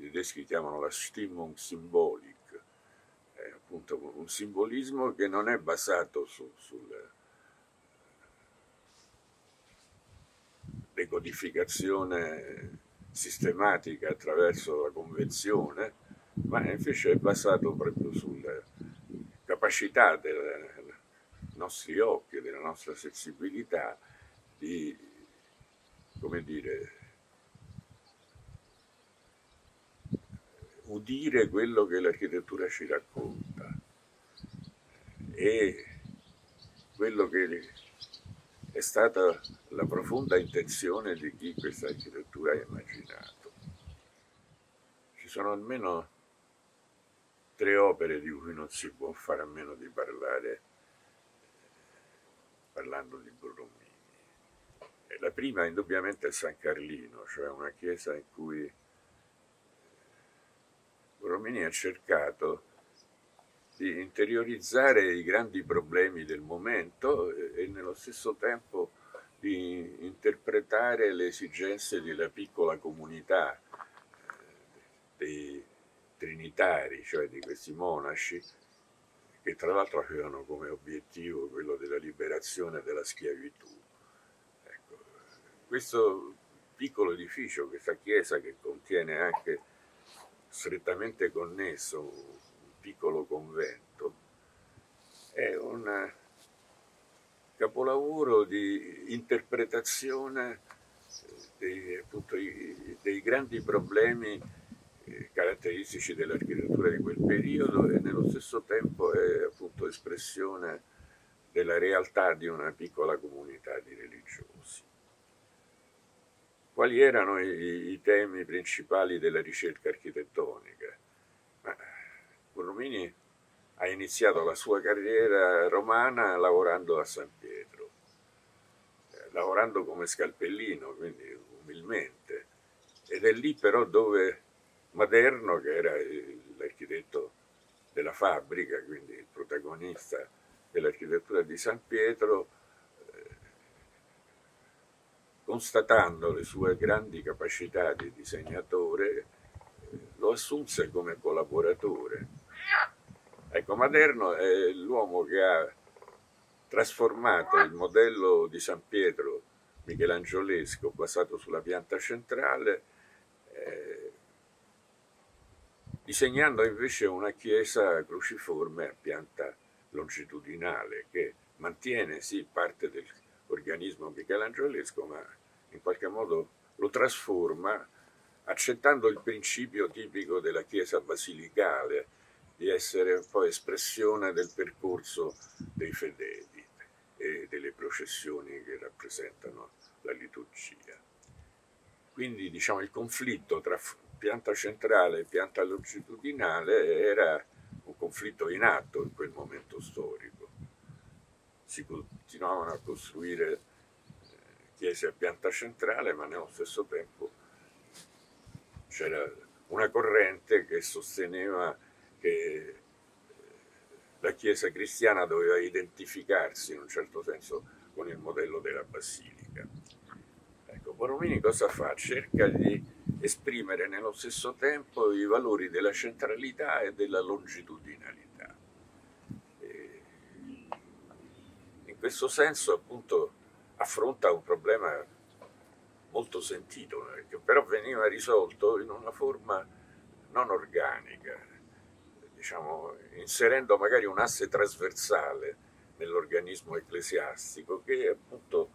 tedeschi chiamano la Stimmung Symbolik, è appunto un simbolismo che non è basato su, sulla decodificazione sistematica attraverso la convenzione, ma invece è basato proprio sulla capacità dei nostri occhi, della nostra sensibilità di, come dire, udire quello che l'architettura ci racconta. E quello che è stata la profonda intenzione di chi questa architettura ha immaginato. Ci sono almeno tre opere di cui non si può fare a meno di parlare parlando di Borromini. La prima indubbiamente è San Carlino, cioè una chiesa in cui Borromini ha cercato di interiorizzare i grandi problemi del momento e, e nello stesso tempo di interpretare le esigenze della piccola comunità dei trinitari, cioè di questi monaci, che tra l'altro avevano come obiettivo quello della liberazione dalla schiavitù. Questo piccolo edificio, questa chiesa, che contiene anche, strettamente connesso, un piccolo convento, è un capolavoro di interpretazione dei, appunto, dei grandi problemi caratteristici dell'architettura di quel periodo, e nello stesso tempo è appunto espressione della realtà di una piccola comunità di religiosi. Quali erano i, i temi principali della ricerca architettonica? Ma Borromini ha iniziato la sua carriera romana lavorando a San Pietro, eh, lavorando come scalpellino, quindi umilmente, ed è lì però dove Maderno, che era l'architetto della fabbrica, quindi il protagonista dell'architettura di San Pietro, Constatando le sue grandi capacità di disegnatore, lo assunse come collaboratore. Ecco, Maderno è l'uomo che ha trasformato il modello di San Pietro michelangiolesco basato sulla pianta centrale, eh, disegnando invece una chiesa cruciforme a pianta longitudinale che mantiene sì parte dell'organismo michelangiolesco, ma in qualche modo lo trasforma accettando il principio tipico della chiesa basilicale di essere poi espressione del percorso dei fedeli e delle processioni che rappresentano la liturgia. Quindi, diciamo, il conflitto tra pianta centrale e pianta longitudinale era un conflitto in atto in quel momento storico. Si continuavano a costruire chiese a pianta centrale, ma nello stesso tempo c'era una corrente che sosteneva che la Chiesa cristiana doveva identificarsi in un certo senso con il modello della Basilica. Ecco, Borromini cosa fa? Cerca di esprimere nello stesso tempo i valori della centralità e della longitudinalità. E in questo senso, appunto, affronta un problema molto sentito, che però veniva risolto in una forma non organica, diciamo, inserendo magari un asse trasversale nell'organismo ecclesiastico che appunto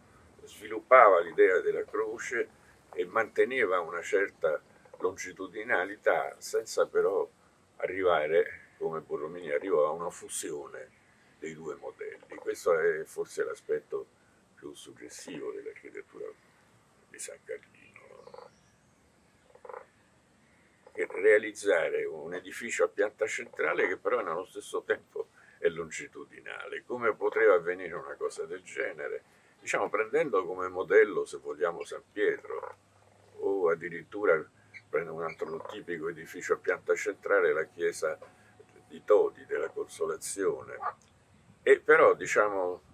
sviluppava l'idea della croce e manteneva una certa longitudinalità senza però arrivare, come Borromini arrivò, a una fusione dei due modelli. Questo è forse l'aspetto più suggestivo dell'architettura di San Carlino. Che realizzare un edificio a pianta centrale che però nello stesso tempo è longitudinale. Come poteva avvenire una cosa del genere? Diciamo, prendendo come modello, se vogliamo, San Pietro, o addirittura prendendo un altro tipico edificio a pianta centrale, la chiesa di Todi, della Consolazione, e però, diciamo,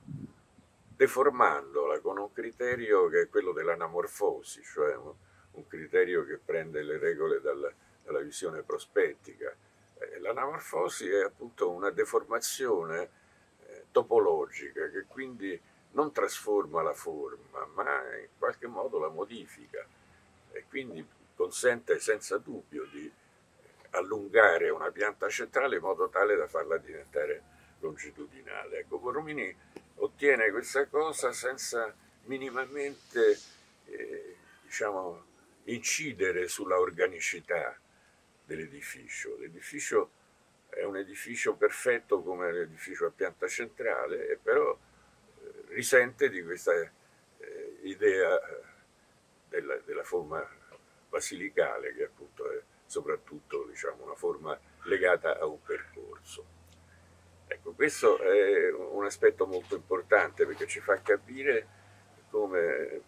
deformandola con un criterio che è quello dell'anamorfosi, cioè un criterio che prende le regole dalla, dalla visione prospettica. Eh, l'anamorfosi è appunto una deformazione eh, topologica che quindi non trasforma la forma, ma in qualche modo la modifica e quindi consente senza dubbio di allungare una pianta centrale in modo tale da farla diventare longitudinale. Ecco, Borromini ottiene questa cosa senza minimamente eh, diciamo, incidere sulla organicità dell'edificio. L'edificio è un edificio perfetto come l'edificio a pianta centrale, e però risente di questa eh, idea della, della forma basilicale, che appunto è soprattutto, diciamo, una forma legata a un percorso. Ecco, questo è un aspetto molto importante perché ci fa capire come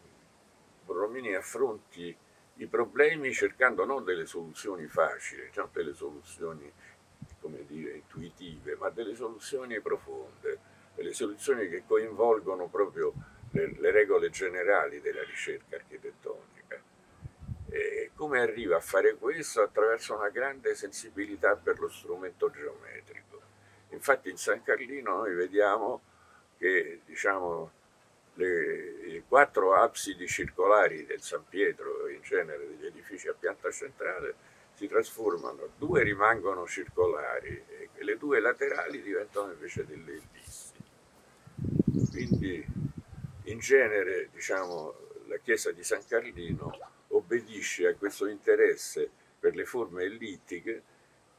Borromini affronti i problemi cercando non delle soluzioni facili, non delle soluzioni, come dire, intuitive, ma delle soluzioni profonde, delle soluzioni che coinvolgono proprio le, le regole generali della ricerca architettonica. E come arriva a fare questo? Attraverso una grande sensibilità per lo strumento geometrico. Infatti in San Carlino noi vediamo che, diciamo, Le, le quattro absidi circolari del San Pietro, in genere degli edifici a pianta centrale, si trasformano, due rimangono circolari e le due laterali diventano invece delle ellissi. Quindi in genere, diciamo, la chiesa di San Carlino obbedisce a questo interesse per le forme ellittiche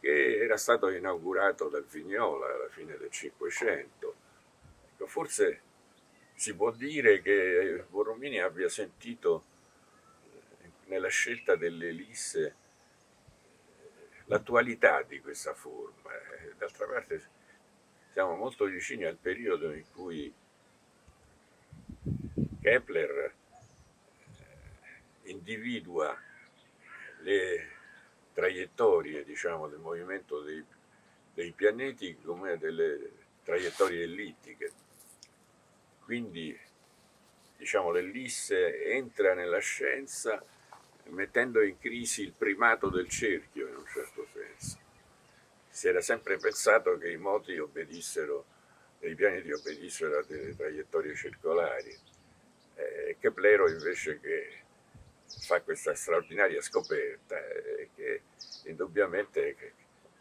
che era stato inaugurato dal Vignola alla fine del Cinquecento. Ecco, forse si può dire che Borromini abbia sentito nella scelta delle elisse l'attualità di questa forma. D'altra parte siamo molto vicini al periodo in cui Kepler individua le traiettorie, diciamo, del movimento dei, dei pianeti come delle traiettorie ellittiche. Quindi diciamo, l'ellisse entra nella scienza mettendo in crisi il primato del cerchio, in un certo senso. Si era sempre pensato che i moti obbedissero, i pianeti obbedissero a delle traiettorie circolari, eh, Keplero invece che fa questa straordinaria scoperta eh, che indubbiamente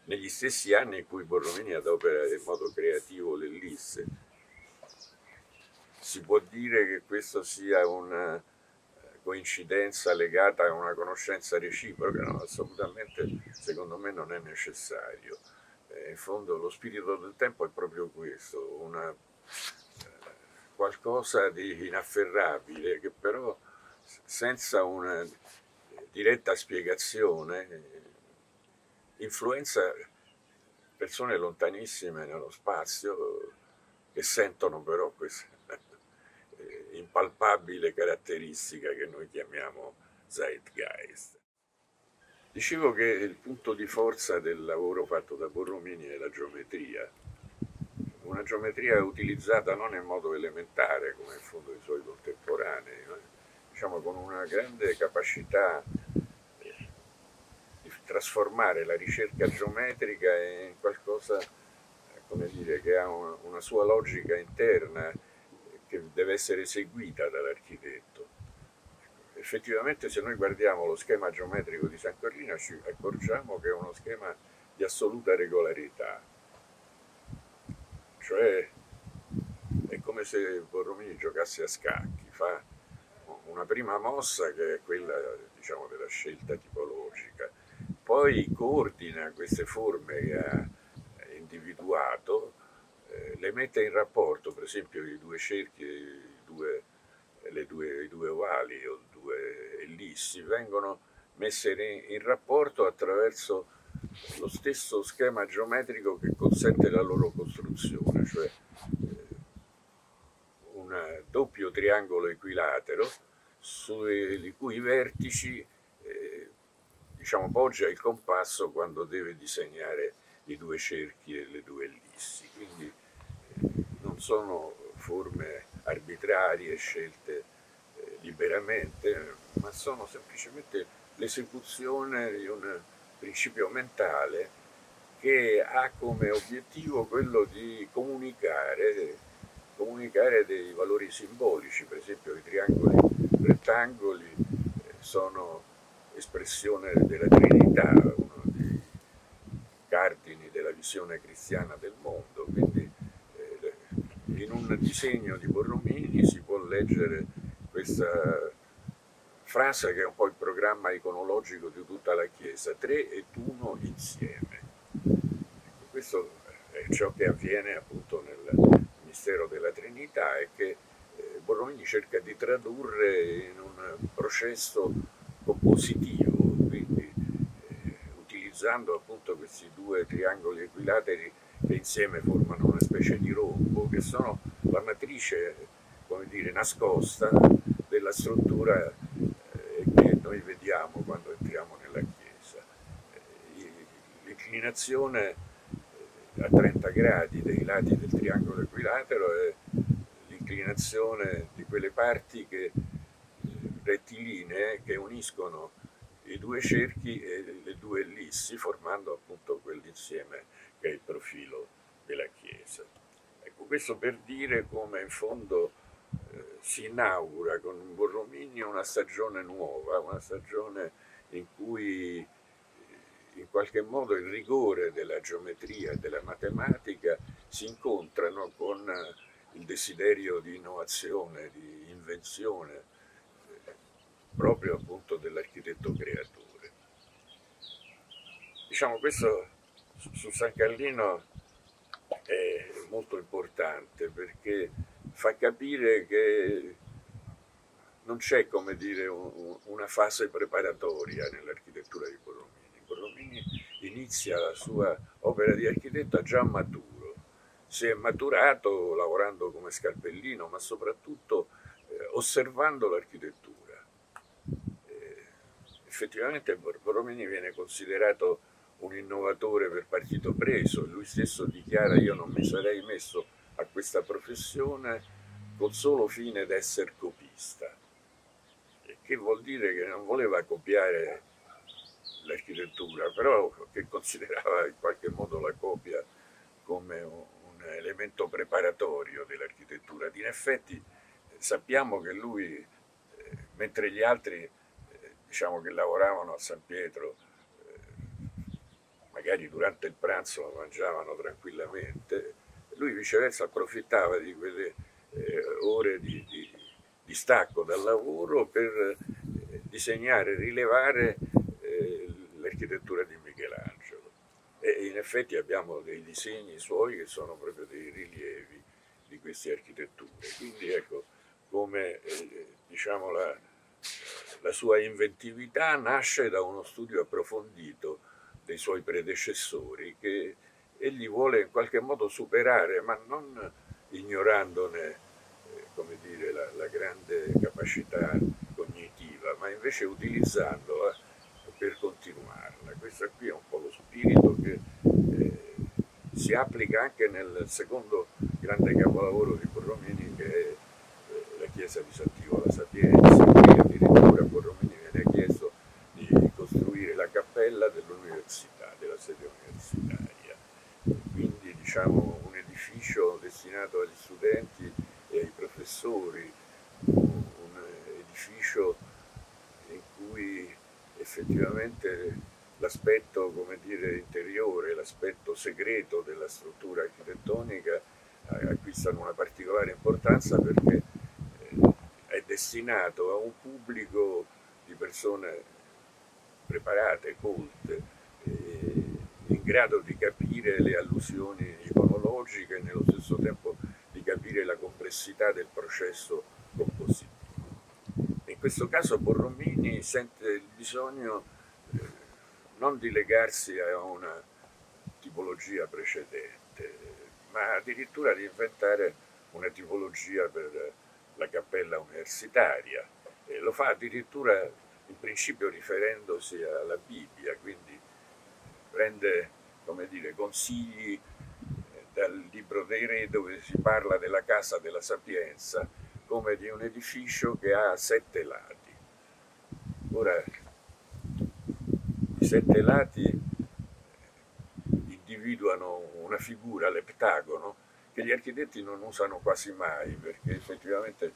negli stessi anni in cui Borromini adopera in modo creativo l'ellisse. Si può dire che questo sia una coincidenza legata a una conoscenza reciproca? No, assolutamente, secondo me non è necessario. Eh, in fondo lo spirito del tempo è proprio questo, una, eh, qualcosa di inafferrabile che però senza una diretta spiegazione influenza persone lontanissime nello spazio che sentono però questa impalpabile caratteristica che noi chiamiamo zeitgeist. Dicevo che il punto di forza del lavoro fatto da Borromini è la geometria, una geometria utilizzata non in modo elementare come in fondo i suoi contemporanei, ma diciamo con una grande capacità di trasformare la ricerca geometrica in qualcosa, come dire, che ha una sua logica interna che deve essere seguita dall'architetto. Effettivamente, se noi guardiamo lo schema geometrico di San Carlino ci accorgiamo che è uno schema di assoluta regolarità, cioè è come se Borromini giocasse a scacchi, fa una prima mossa che è quella, diciamo, della scelta tipologica, poi coordina queste forme che ha individuato, eh, le mette in rapporto, per esempio i due cerchi, i due, le due, i due ovali o due ellissi vengono messe in, in rapporto attraverso lo stesso schema geometrico che consente la loro costruzione, cioè eh, un doppio triangolo equilatero sui cui vertici eh, diciamo, poggia il compasso quando deve disegnare i due cerchi e le due ellissi. Quindi eh, non sono forme arbitrarie scelte eh, liberamente, ma sono semplicemente l'esecuzione di un principio mentale che ha come obiettivo quello di comunicare, comunicare dei valori simbolici. Per esempio i triangoli rettangoli sono espressione della Trinità, uno dei cardini della visione cristiana del mondo, quindi eh, in un disegno di Borromini si può leggere questa frase che è un po' il programma iconologico di tutta la Chiesa, tre ed uno insieme. Questo è ciò che avviene appunto nel mistero della Trinità e che Borromini cerca di tradurre in un processo compositivo, quindi eh, utilizzando appunto questi due triangoli equilateri che insieme formano una specie di rombo, che sono la matrice, come dire, nascosta della struttura eh, che noi vediamo quando entriamo nella Chiesa. L'inclinazione a trenta gradi dei lati del triangolo equilatero è l'inclinazione di quelle parti che, rettilinee che uniscono i due cerchi e le due ellissi, formando appunto quell'insieme che è il profilo della Chiesa. Ecco, questo per dire come in fondo eh, si inaugura con Borromini una stagione nuova, una stagione in cui in qualche modo il rigore della geometria e della matematica si incontrano con il desiderio di innovazione, di invenzione, eh, proprio appunto dell'architetto creatore. Diciamo, questo su San Carlino è molto importante perché fa capire che non c'è, come dire, un, una fase preparatoria nell'architettura di Borromini. Borromini inizia la sua opera di architetto già maturo, si è maturato lavorando come scarpellino, ma soprattutto eh, osservando l'architettura. Eh, effettivamente Borromini viene considerato un innovatore per partito preso, lui stesso dichiara: io non mi sarei messo a questa professione col solo fine d'essere copiato. modernista, che vuol dire che non voleva copiare l'architettura, però che considerava in qualche modo la copia come un elemento preparatorio dell'architettura. In effetti sappiamo che lui, mentre gli altri diciamo che lavoravano a San Pietro, magari durante il pranzo mangiavano tranquillamente, lui viceversa approfittava di quelle eh, ore di, di, di stacco dal lavoro per eh, disegnare, rilevare eh, l'architettura di Michelangelo. E in effetti abbiamo dei disegni suoi che sono proprio dei rilievi di queste architetture. Quindi ecco come eh, diciamo la, la sua inventività nasce da uno studio approfondito dei suoi predecessori che egli vuole in qualche modo superare, ma non ignorandone eh, come dire, la, la grande capacità cognitiva, ma invece utilizzandola per continuarla. Questo qui è un po' lo spirito che eh, si applica anche nel secondo grande capolavoro di Borromini, che è eh, la chiesa di Sant'Ivo alla Sapienza, che addirittura Borromini viene chiesto di costruire la cappella dell'università, della sede universitaria. Quindi diciamo un edificio destinato agli studenti e ai professori, un edificio in cui effettivamente l'aspetto, come dire, interiore, l'aspetto segreto della struttura architettonica acquistano una particolare importanza, perché è destinato a un pubblico di persone preparate, colte, in grado di capire le allusioni iconologiche e nello stesso tempo di capire la complessità del processo compositivo. In questo caso Borromini sente il bisogno eh, non di legarsi a una tipologia precedente, ma addirittura di inventare una tipologia per la cappella universitaria, e lo fa addirittura in principio riferendosi alla Bibbia, quindi prende, come dire, consigli dal Libro dei Re, dove si parla della Casa della Sapienza come di un edificio che ha sette lati. Ora, i sette lati individuano una figura, l'eptagono, che gli architetti non usano quasi mai, perché effettivamente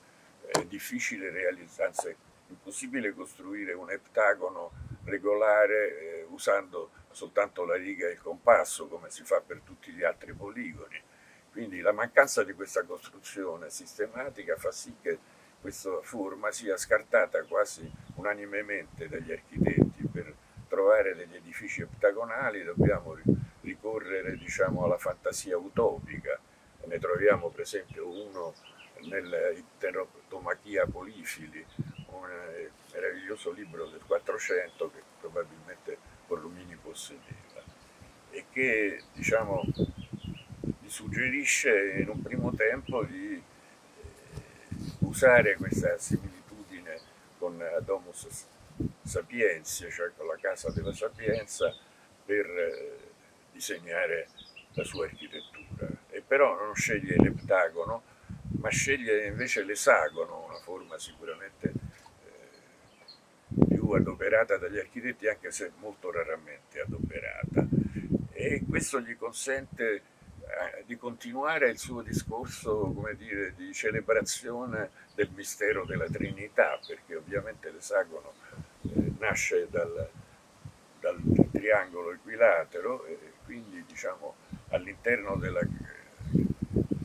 è difficile realizzare, anzi è impossibile costruire un eptagono regolare eh, usando soltanto la riga e il compasso, come si fa per tutti gli altri poligoni. Quindi la mancanza di questa costruzione sistematica fa sì che questa forma sia scartata quasi unanimemente dagli architetti. Per trovare degli edifici eptagonali dobbiamo ricorrere, diciamo, alla fantasia utopica. Ne troviamo per esempio uno nell'Iterotomachia Polifili, un meraviglioso libro del Quattrocento che probabilmente Borromini possedeva, e che diciamo gli suggerisce in un primo tempo di usare questa similitudine con Domus Sapientiae, cioè con la Casa della Sapienza, per disegnare la sua architettura. E però non sceglie l'eptagono, ma sceglie invece l'esagono, una forma sicuramente adoperata dagli architetti, anche se molto raramente adoperata, e questo gli consente eh, di continuare il suo discorso, come dire, di celebrazione del mistero della Trinità, perché ovviamente l'esagono eh, nasce dal, dal triangolo equilatero, e quindi diciamo all'interno della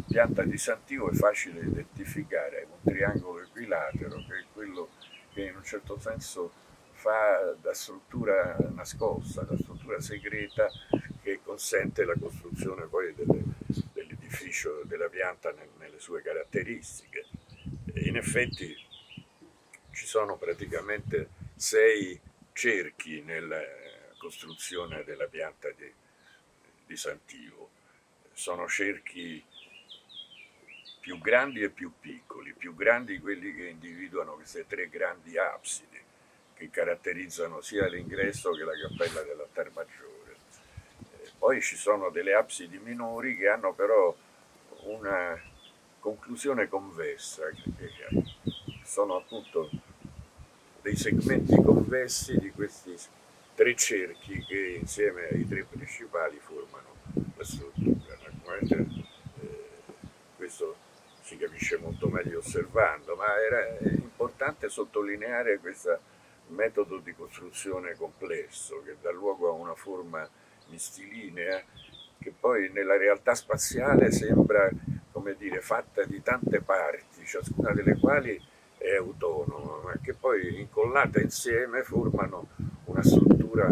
pianta di Sant'Ivo è facile identificare un triangolo equilatero, che è quello che in un certo senso fa da struttura nascosta, da struttura segreta, che consente la costruzione poi dell'edificio, della pianta nelle sue caratteristiche. E in effetti ci sono praticamente sei cerchi nella costruzione della pianta di, di Sant'Ivo. Sono cerchi più grandi e più piccoli, più grandi quelli che individuano queste tre grandi absidi, che caratterizzano sia l'ingresso che la cappella dell'altar maggiore. Eh, poi ci sono delle absidi minori che hanno però una conclusione convessa, che sono appunto dei segmenti convessi di questi tre cerchi che insieme ai tre principali formano la struttura. Naturalmente eh, questo si capisce molto meglio osservando, ma era importante sottolineare questo metodo di costruzione complesso che dà luogo a una forma mistilinea che poi nella realtà spaziale sembra, come dire, fatta di tante parti, ciascuna delle quali è autonoma, ma che poi incollate insieme formano una struttura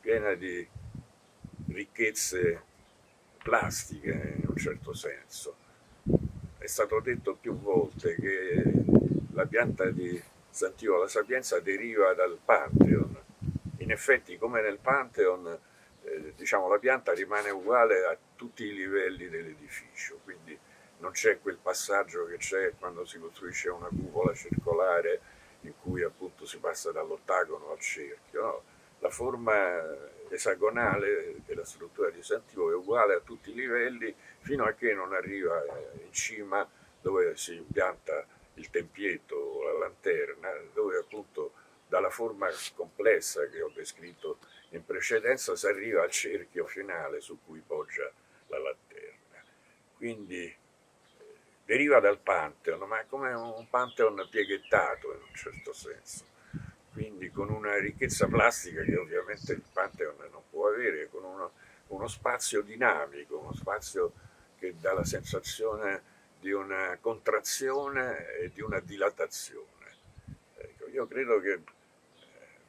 piena di ricchezze plastiche in un certo senso. È stato detto più volte che la pianta di Sant'Io alla Sapienza deriva dal Pantheon. In effetti, come nel Pantheon, eh, diciamo, la pianta rimane uguale a tutti i livelli dell'edificio, quindi non c'è quel passaggio che c'è quando si costruisce una cupola circolare in cui appunto si passa dall'ottagono al cerchio. No? La forma esagonale della struttura di Sant'Io è uguale a tutti i livelli fino a che non arriva in cima dove si impianta il tempietto o la lanterna, dove appunto dalla forma complessa che ho descritto in precedenza si arriva al cerchio finale su cui poggia la lanterna. Quindi eh, deriva dal Pantheon, ma come un Pantheon pieghettato in un certo senso, quindi con una ricchezza plastica che ovviamente il Pantheon non può avere, con uno, uno spazio dinamico, uno spazio che dà la sensazione di una contrazione e di una dilatazione. Ecco, io credo che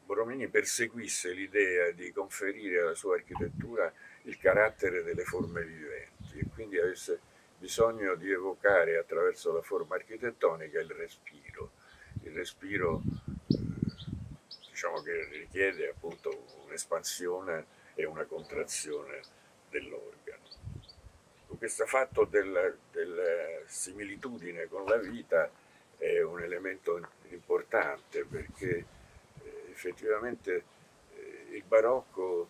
Borromini perseguisse l'idea di conferire alla sua architettura il carattere delle forme viventi e quindi avesse bisogno di evocare attraverso la forma architettonica il respiro, il respiro eh, diciamo che richiede appunto un'espansione e una contrazione dell'organo. Con questo fatto della, della similitudine con la vita è un elemento importante perché effettivamente eh, il barocco,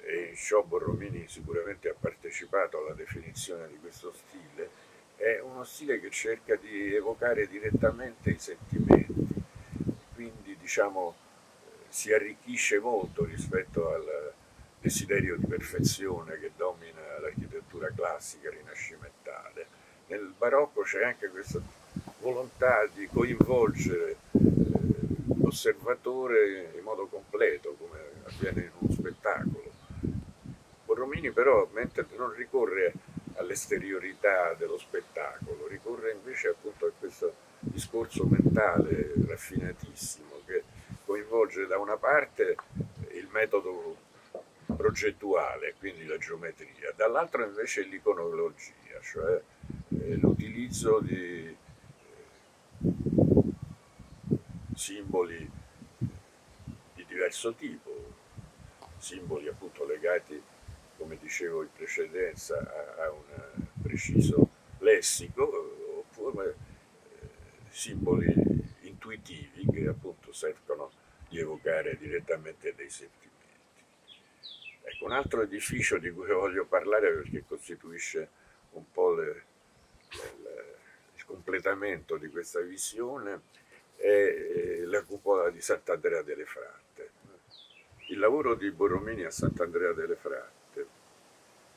e in ciò Borromini sicuramente ha partecipato alla definizione di questo stile, è uno stile che cerca di evocare direttamente i sentimenti, quindi diciamo eh, si arricchisce molto rispetto al desiderio di perfezione che domina l'architettura classica rinascimentale. Nel barocco c'è anche questa volontà di coinvolgere osservatore in modo completo, come avviene in uno spettacolo. Borromini però, mentre non ricorre all'esteriorità dello spettacolo, ricorre invece appunto a questo discorso mentale raffinatissimo che coinvolge da una parte il metodo progettuale, quindi la geometria, dall'altra invece l'iconologia, cioè l'utilizzo di simboli di diverso tipo, simboli appunto legati, come dicevo in precedenza, a, a un preciso lessico, oppure eh, simboli intuitivi che appunto cercano di evocare direttamente dei sentimenti. Ecco, un altro edificio di cui voglio parlare perché costituisce un po' le, le, le, il completamento di questa visione è la cupola di Sant'Andrea delle Fratte. Il lavoro di Borromini a Sant'Andrea delle Fratte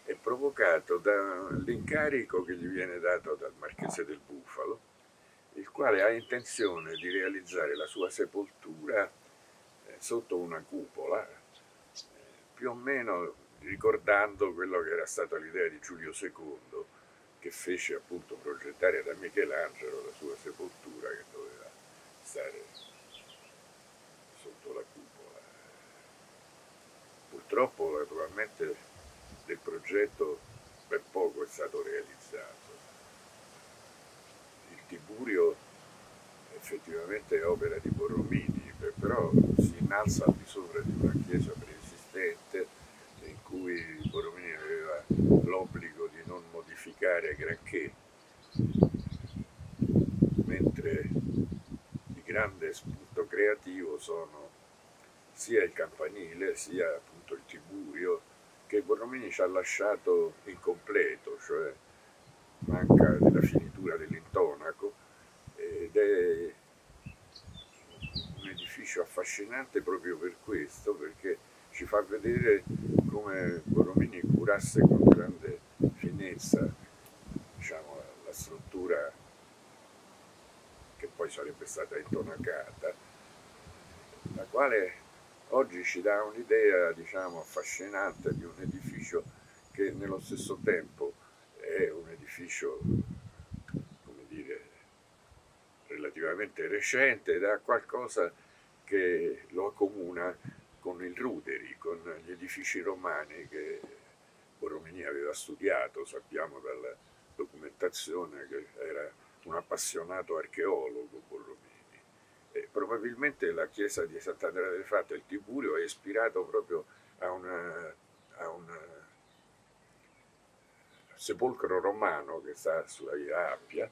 è provocato dall'incarico che gli viene dato dal Marchese del Bufalo, il quale ha intenzione di realizzare la sua sepoltura sotto una cupola, più o meno ricordando quello che era stata l'idea di Giulio secondo, che fece appunto progettare da Michelangelo la sua sepoltura che doveva stare sotto la cupola. Purtroppo naturalmente del progetto per poco è stato realizzato. Il Tiburio effettivamente è opera di Borromini, però si innalza al di sopra di una chiesa preesistente in cui Borromini aveva l'obbligo di non modificare granché, mentre grande spunto creativo sono sia il campanile sia appunto il Tiburio che Borromini ci ha lasciato incompleto, cioè manca della finitura dell'intonaco, è un edificio affascinante proprio per questo, perché ci fa vedere come Borromini curasse con grande finezza, diciamo, la struttura che poi sarebbe stata intonacata, la quale oggi ci dà un'idea, diciamo, affascinante di un edificio che nello stesso tempo è un edificio, come dire, relativamente recente ed ha qualcosa che lo accomuna con il Ruderi, con gli edifici romani che Borromini aveva studiato. Sappiamo dalla documentazione che era un appassionato archeologo Borromini. E probabilmente la chiesa di Sant'Andrea delle Fratte, il Tiburio, è ispirato proprio a un sepolcro romano che sta sulla via Appia,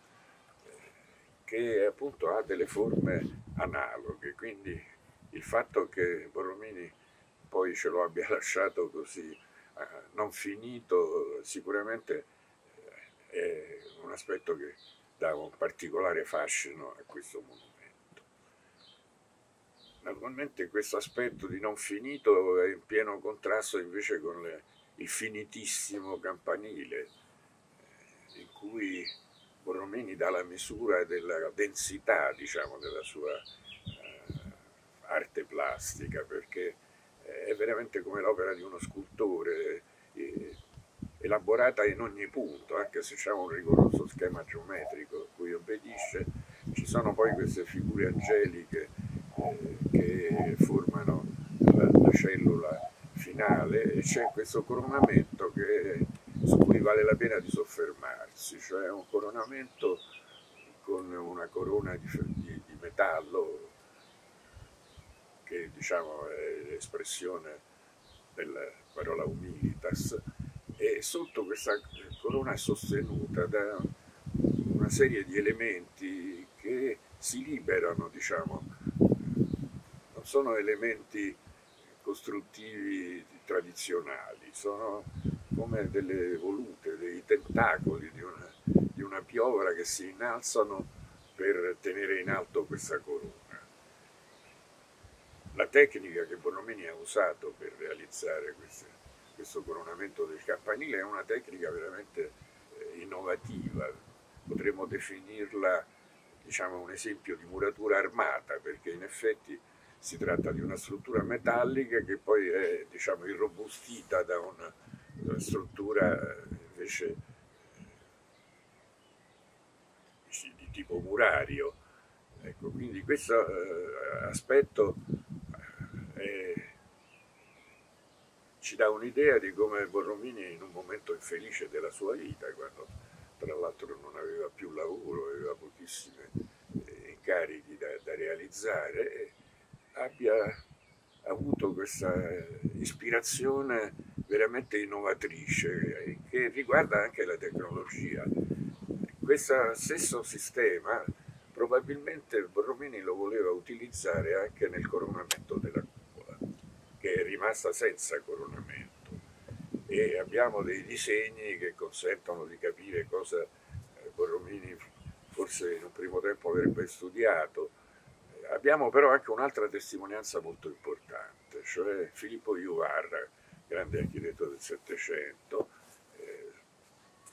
che appunto ha delle forme analoghe. Quindi il fatto che Borromini poi ce lo abbia lasciato così non finito sicuramente è un aspetto che dà un particolare fascino a questo monumento. Naturalmente questo aspetto di non finito è in pieno contrasto invece con le, il finitissimo campanile, eh, in cui Borromini dà la misura della densità, diciamo, della sua eh, arte plastica, perché eh, è veramente come l'opera di uno scultore, eh, elaborata in ogni punto, anche se c'è un rigoroso schema geometrico a cui obbedisce. Ci sono poi queste figure angeliche che formano la, la cellula finale, e c'è questo coronamento che, su cui vale la pena di soffermarsi, cioè un coronamento con una corona di, di, di metallo che, diciamo, è l'espressione della parola humilitas, e sotto questa corona è sostenuta da una serie di elementi che si liberano, diciamo. Sono elementi costruttivi tradizionali, sono come delle volute, dei tentacoli di una, di una piovra che si innalzano per tenere in alto questa corona. La tecnica che Borromini ha usato per realizzare queste, questo coronamento del campanile è una tecnica veramente innovativa, potremmo definirla, diciamo, un esempio di muratura armata, perché in effetti si tratta di una struttura metallica che poi è, diciamo, irrobustita da una, da una struttura invece eh, di tipo murario. Ecco, quindi questo eh, aspetto eh, ci dà un'idea di come Borromini, in un momento infelice della sua vita, quando tra l'altro non aveva più lavoro, aveva pochissimi eh, incarichi da, da realizzare, eh, abbia avuto questa ispirazione veramente innovatrice che riguarda anche la tecnologia. Questo stesso sistema probabilmente Borromini lo voleva utilizzare anche nel coronamento della cupola, che è rimasta senza coronamento, e abbiamo dei disegni che consentono di capire cosa Borromini forse in un primo tempo avrebbe studiato. Abbiamo però anche un'altra testimonianza molto importante, cioè Filippo Juvarra, grande architetto del Settecento, eh,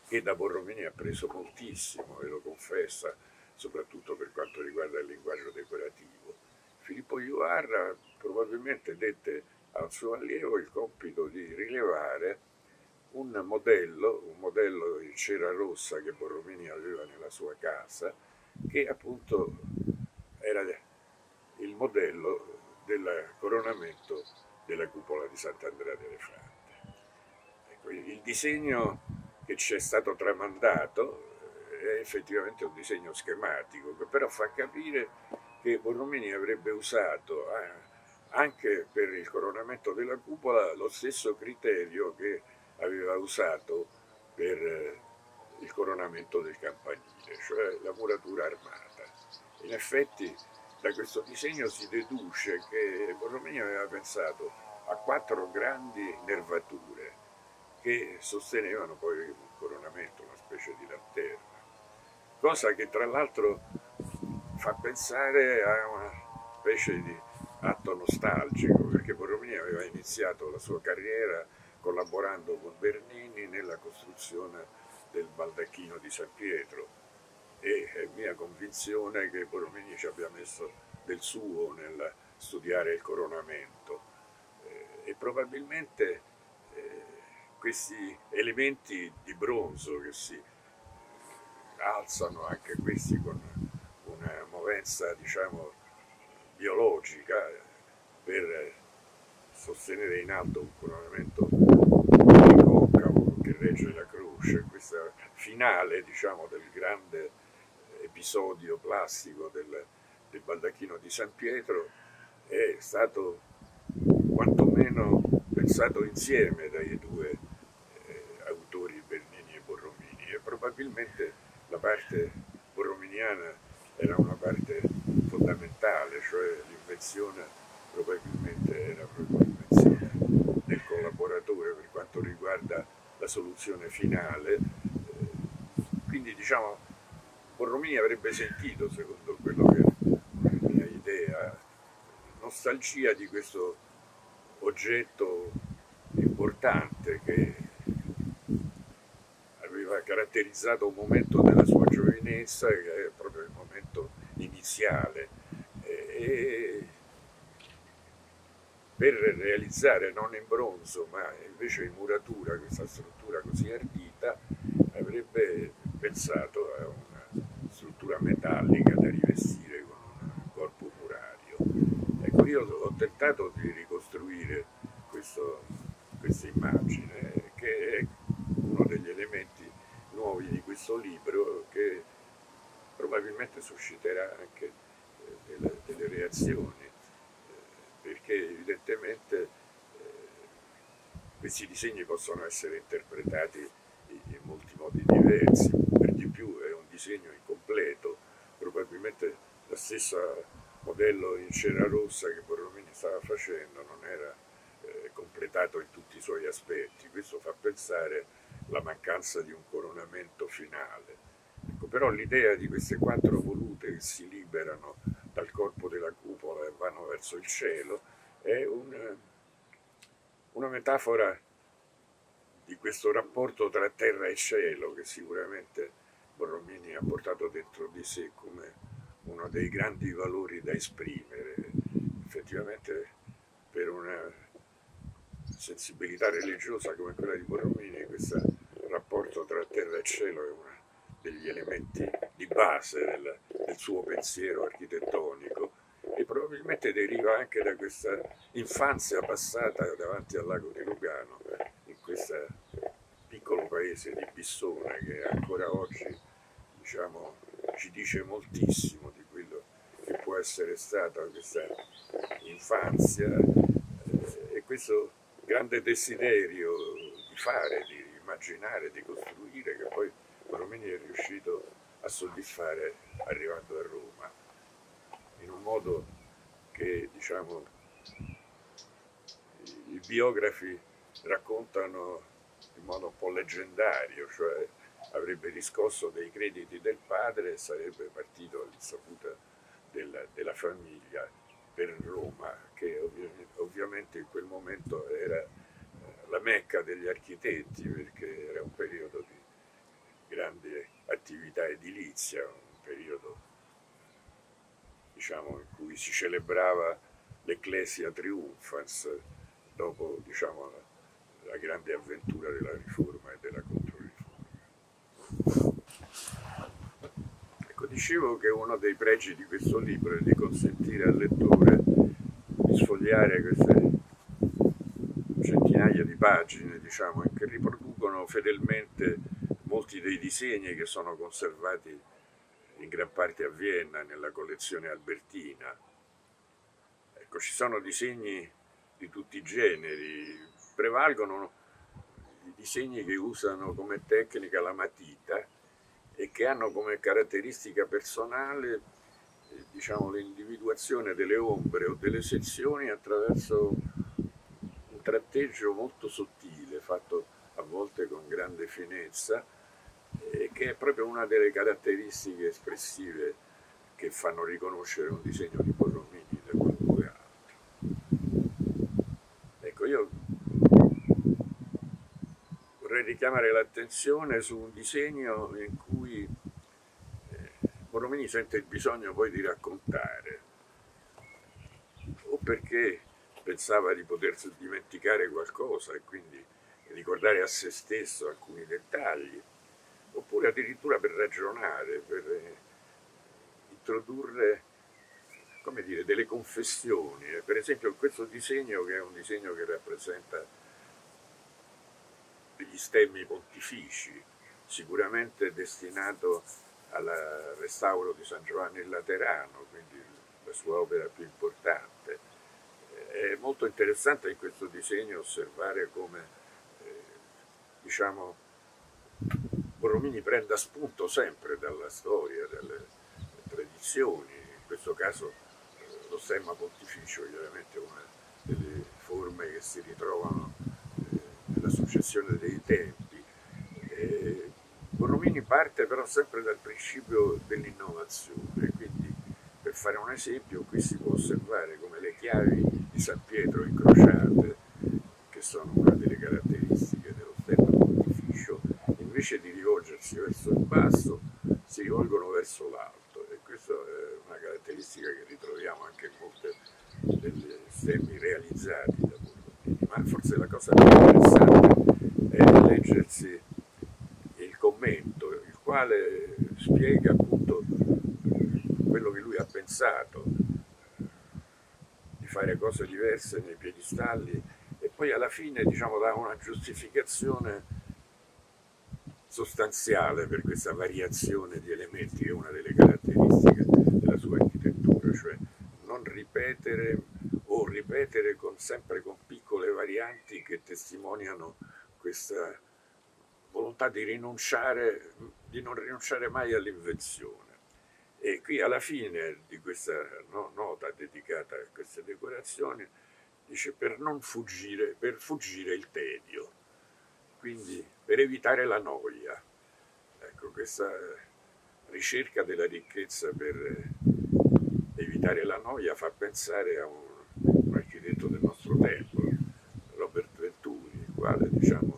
che da Borromini ha preso moltissimo, e lo confessa, soprattutto per quanto riguarda il linguaggio decorativo. Filippo Juvarra probabilmente dette al suo allievo il compito di rilevare un modello, un modello in cera rossa che Borromini aveva nella sua casa, che appunto era il modello del coronamento della cupola di Sant'Andrea delle Fratte. Ecco, il disegno che ci è stato tramandato è effettivamente un disegno schematico, che però fa capire che Borromini avrebbe usato anche per il coronamento della cupola lo stesso criterio che aveva usato per il coronamento del campanile, cioè la muratura armata. In effetti, da questo disegno si deduce che Borromini aveva pensato a quattro grandi nervature che sostenevano poi un coronamento, una specie di lanterna, cosa che tra l'altro fa pensare a una specie di atto nostalgico, perché Borromini aveva iniziato la sua carriera collaborando con Bernini nella costruzione del baldacchino di San Pietro, e è mia convinzione che Borromini ci abbia messo del suo nel studiare il coronamento, eh, e probabilmente eh, questi elementi di bronzo che si alzano, anche questi con una movenza diciamo biologica per sostenere in alto un coronamento concavo che regge la croce, questa finale diciamo del grande episodio plastico del, del baldacchino di San Pietro è stato quantomeno pensato insieme dai due eh, autori Bernini e Borromini, e probabilmente la parte borrominiana era una parte fondamentale, cioè l'invenzione probabilmente era proprio l'invenzione del collaboratore per quanto riguarda la soluzione finale, eh, quindi diciamo Borromini avrebbe sentito, secondo quello che è la mia idea, nostalgia di questo oggetto importante che aveva caratterizzato un momento della sua giovinezza, che è proprio il momento iniziale, e per realizzare non in bronzo ma invece in muratura questa struttura così ardita avrebbe pensato a un struttura metallica da rivestire con un corpo murario. Ecco, io ho tentato di ricostruire questo, questa immagine, che è uno degli elementi nuovi di questo libro, che probabilmente susciterà anche delle, delle reazioni, perché evidentemente questi disegni possono essere interpretati in molti modi diversi, per di più è un disegno incompleto, probabilmente la stessa modello in cera rossa che Borromini stava facendo non era eh, completato in tutti i suoi aspetti. Questo fa pensare alla mancanza di un coronamento finale. Ecco, però l'idea di queste quattro volute che si liberano dal corpo della cupola e vanno verso il cielo è un, una metafora di questo rapporto tra terra e cielo che sicuramente Borromini ha portato dentro di sé come uno dei grandi valori da esprimere. Effettivamente per una sensibilità religiosa come quella di Borromini questo rapporto tra terra e cielo è uno degli elementi di base del, del suo pensiero architettonico, e probabilmente deriva anche da questa infanzia passata davanti al lago di Lugano, in questa piccolo paese di Bissone, che ancora oggi diciamo, ci dice moltissimo di quello che può essere stata questa infanzia, eh, e questo grande desiderio di fare, di immaginare, di costruire, che poi Borromini è riuscito a soddisfare arrivando a Roma in un modo che diciamo, i biografi raccontano in modo un po' leggendario, cioè avrebbe riscosso dei crediti del padre e sarebbe partito all'insaputa della, della famiglia per Roma, che ovvi- ovviamente in quel momento era eh, la mecca degli architetti, perché era un periodo di grande attività edilizia, un periodo diciamo, in cui si celebrava l'Ecclesia Triumphans dopo diciamo, la la grande avventura della riforma e della controriforma. Ecco, dicevo che uno dei pregi di questo libro è di consentire al lettore di sfogliare queste centinaia di pagine, diciamo, che riproducono fedelmente molti dei disegni che sono conservati in gran parte a Vienna, nella collezione albertina. Ecco, ci sono disegni di tutti i generi, prevalgono i disegni che usano come tecnica la matita e che hanno come caratteristica personale diciamo, l'individuazione delle ombre o delle sezioni attraverso un tratteggio molto sottile, fatto a volte con grande finezza, e che è proprio una delle caratteristiche espressive che fanno riconoscere un disegno di Borromini da qualunque altro. Ecco, io vorrei richiamare l'attenzione su un disegno in cui Borromini sente il bisogno poi di raccontare, o perché pensava di potersi dimenticare qualcosa e quindi ricordare a se stesso alcuni dettagli, oppure addirittura per ragionare, per introdurre, come dire, delle confessioni. Per esempio questo disegno, che è un disegno che rappresenta degli stemmi pontifici, sicuramente destinato al restauro di San Giovanni il Laterano, quindi la sua opera più importante. È molto interessante in questo disegno osservare come, eh, diciamo, Borromini prenda spunto sempre dalla storia, dalle tradizioni, in questo caso eh, lo stemma pontificio è chiaramente una delle forme che si ritrovano eh, nella successione dei tempi. Eh, Borromini parte però sempre dal principio dell'innovazione, quindi per fare un esempio qui si può osservare come le chiavi di San Pietro incrociate, che sono una delle caratteristiche dello stemma pontificio, invece di rivolgersi verso il basso si rivolgono verso l'alto, e questa è una caratteristica che ritroviamo anche in molte delle stemmi realizzati da Borromini. Ma forse la cosa più interessante è leggersi commento, il quale spiega appunto quello che lui ha pensato di fare cose diverse nei piedistalli, e poi alla fine, diciamo, dà una giustificazione sostanziale per questa variazione di elementi, che è una delle caratteristiche della sua architettura, cioè non ripetere o ripetere con, sempre con piccole varianti che testimoniano questa volontà di rinunciare, di non rinunciare mai all'invenzione. E qui alla fine di questa nota dedicata a queste decorazioni dice: per non fuggire, per fuggire il tedio, quindi per evitare la noia. Ecco, questa ricerca della ricchezza per evitare la noia fa pensare a un, un architetto del nostro tempo, Robert Venturi, il quale, diciamo,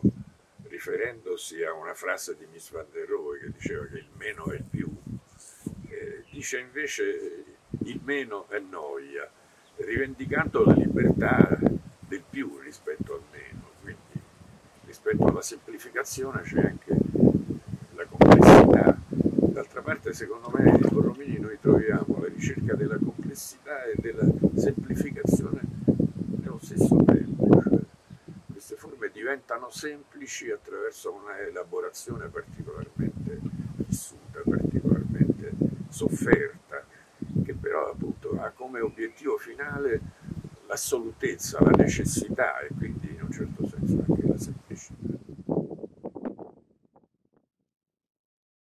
riferendosi a una frase di Miss Van der Rohe che diceva che il meno è il più, eh, dice invece il meno è noia, rivendicando la libertà del più rispetto al meno. Quindi rispetto alla semplificazione c'è anche la complessità. D'altra parte, secondo me, in Borromini noi troviamo la ricerca della complessità e della semplificazione nello stesso tempo. Cioè, queste forme diventano semplici attraverso una elaborazione particolarmente vissuta, particolarmente sofferta, che però appunto ha come obiettivo finale l'assolutezza, la necessità e quindi in un certo senso anche la semplicità.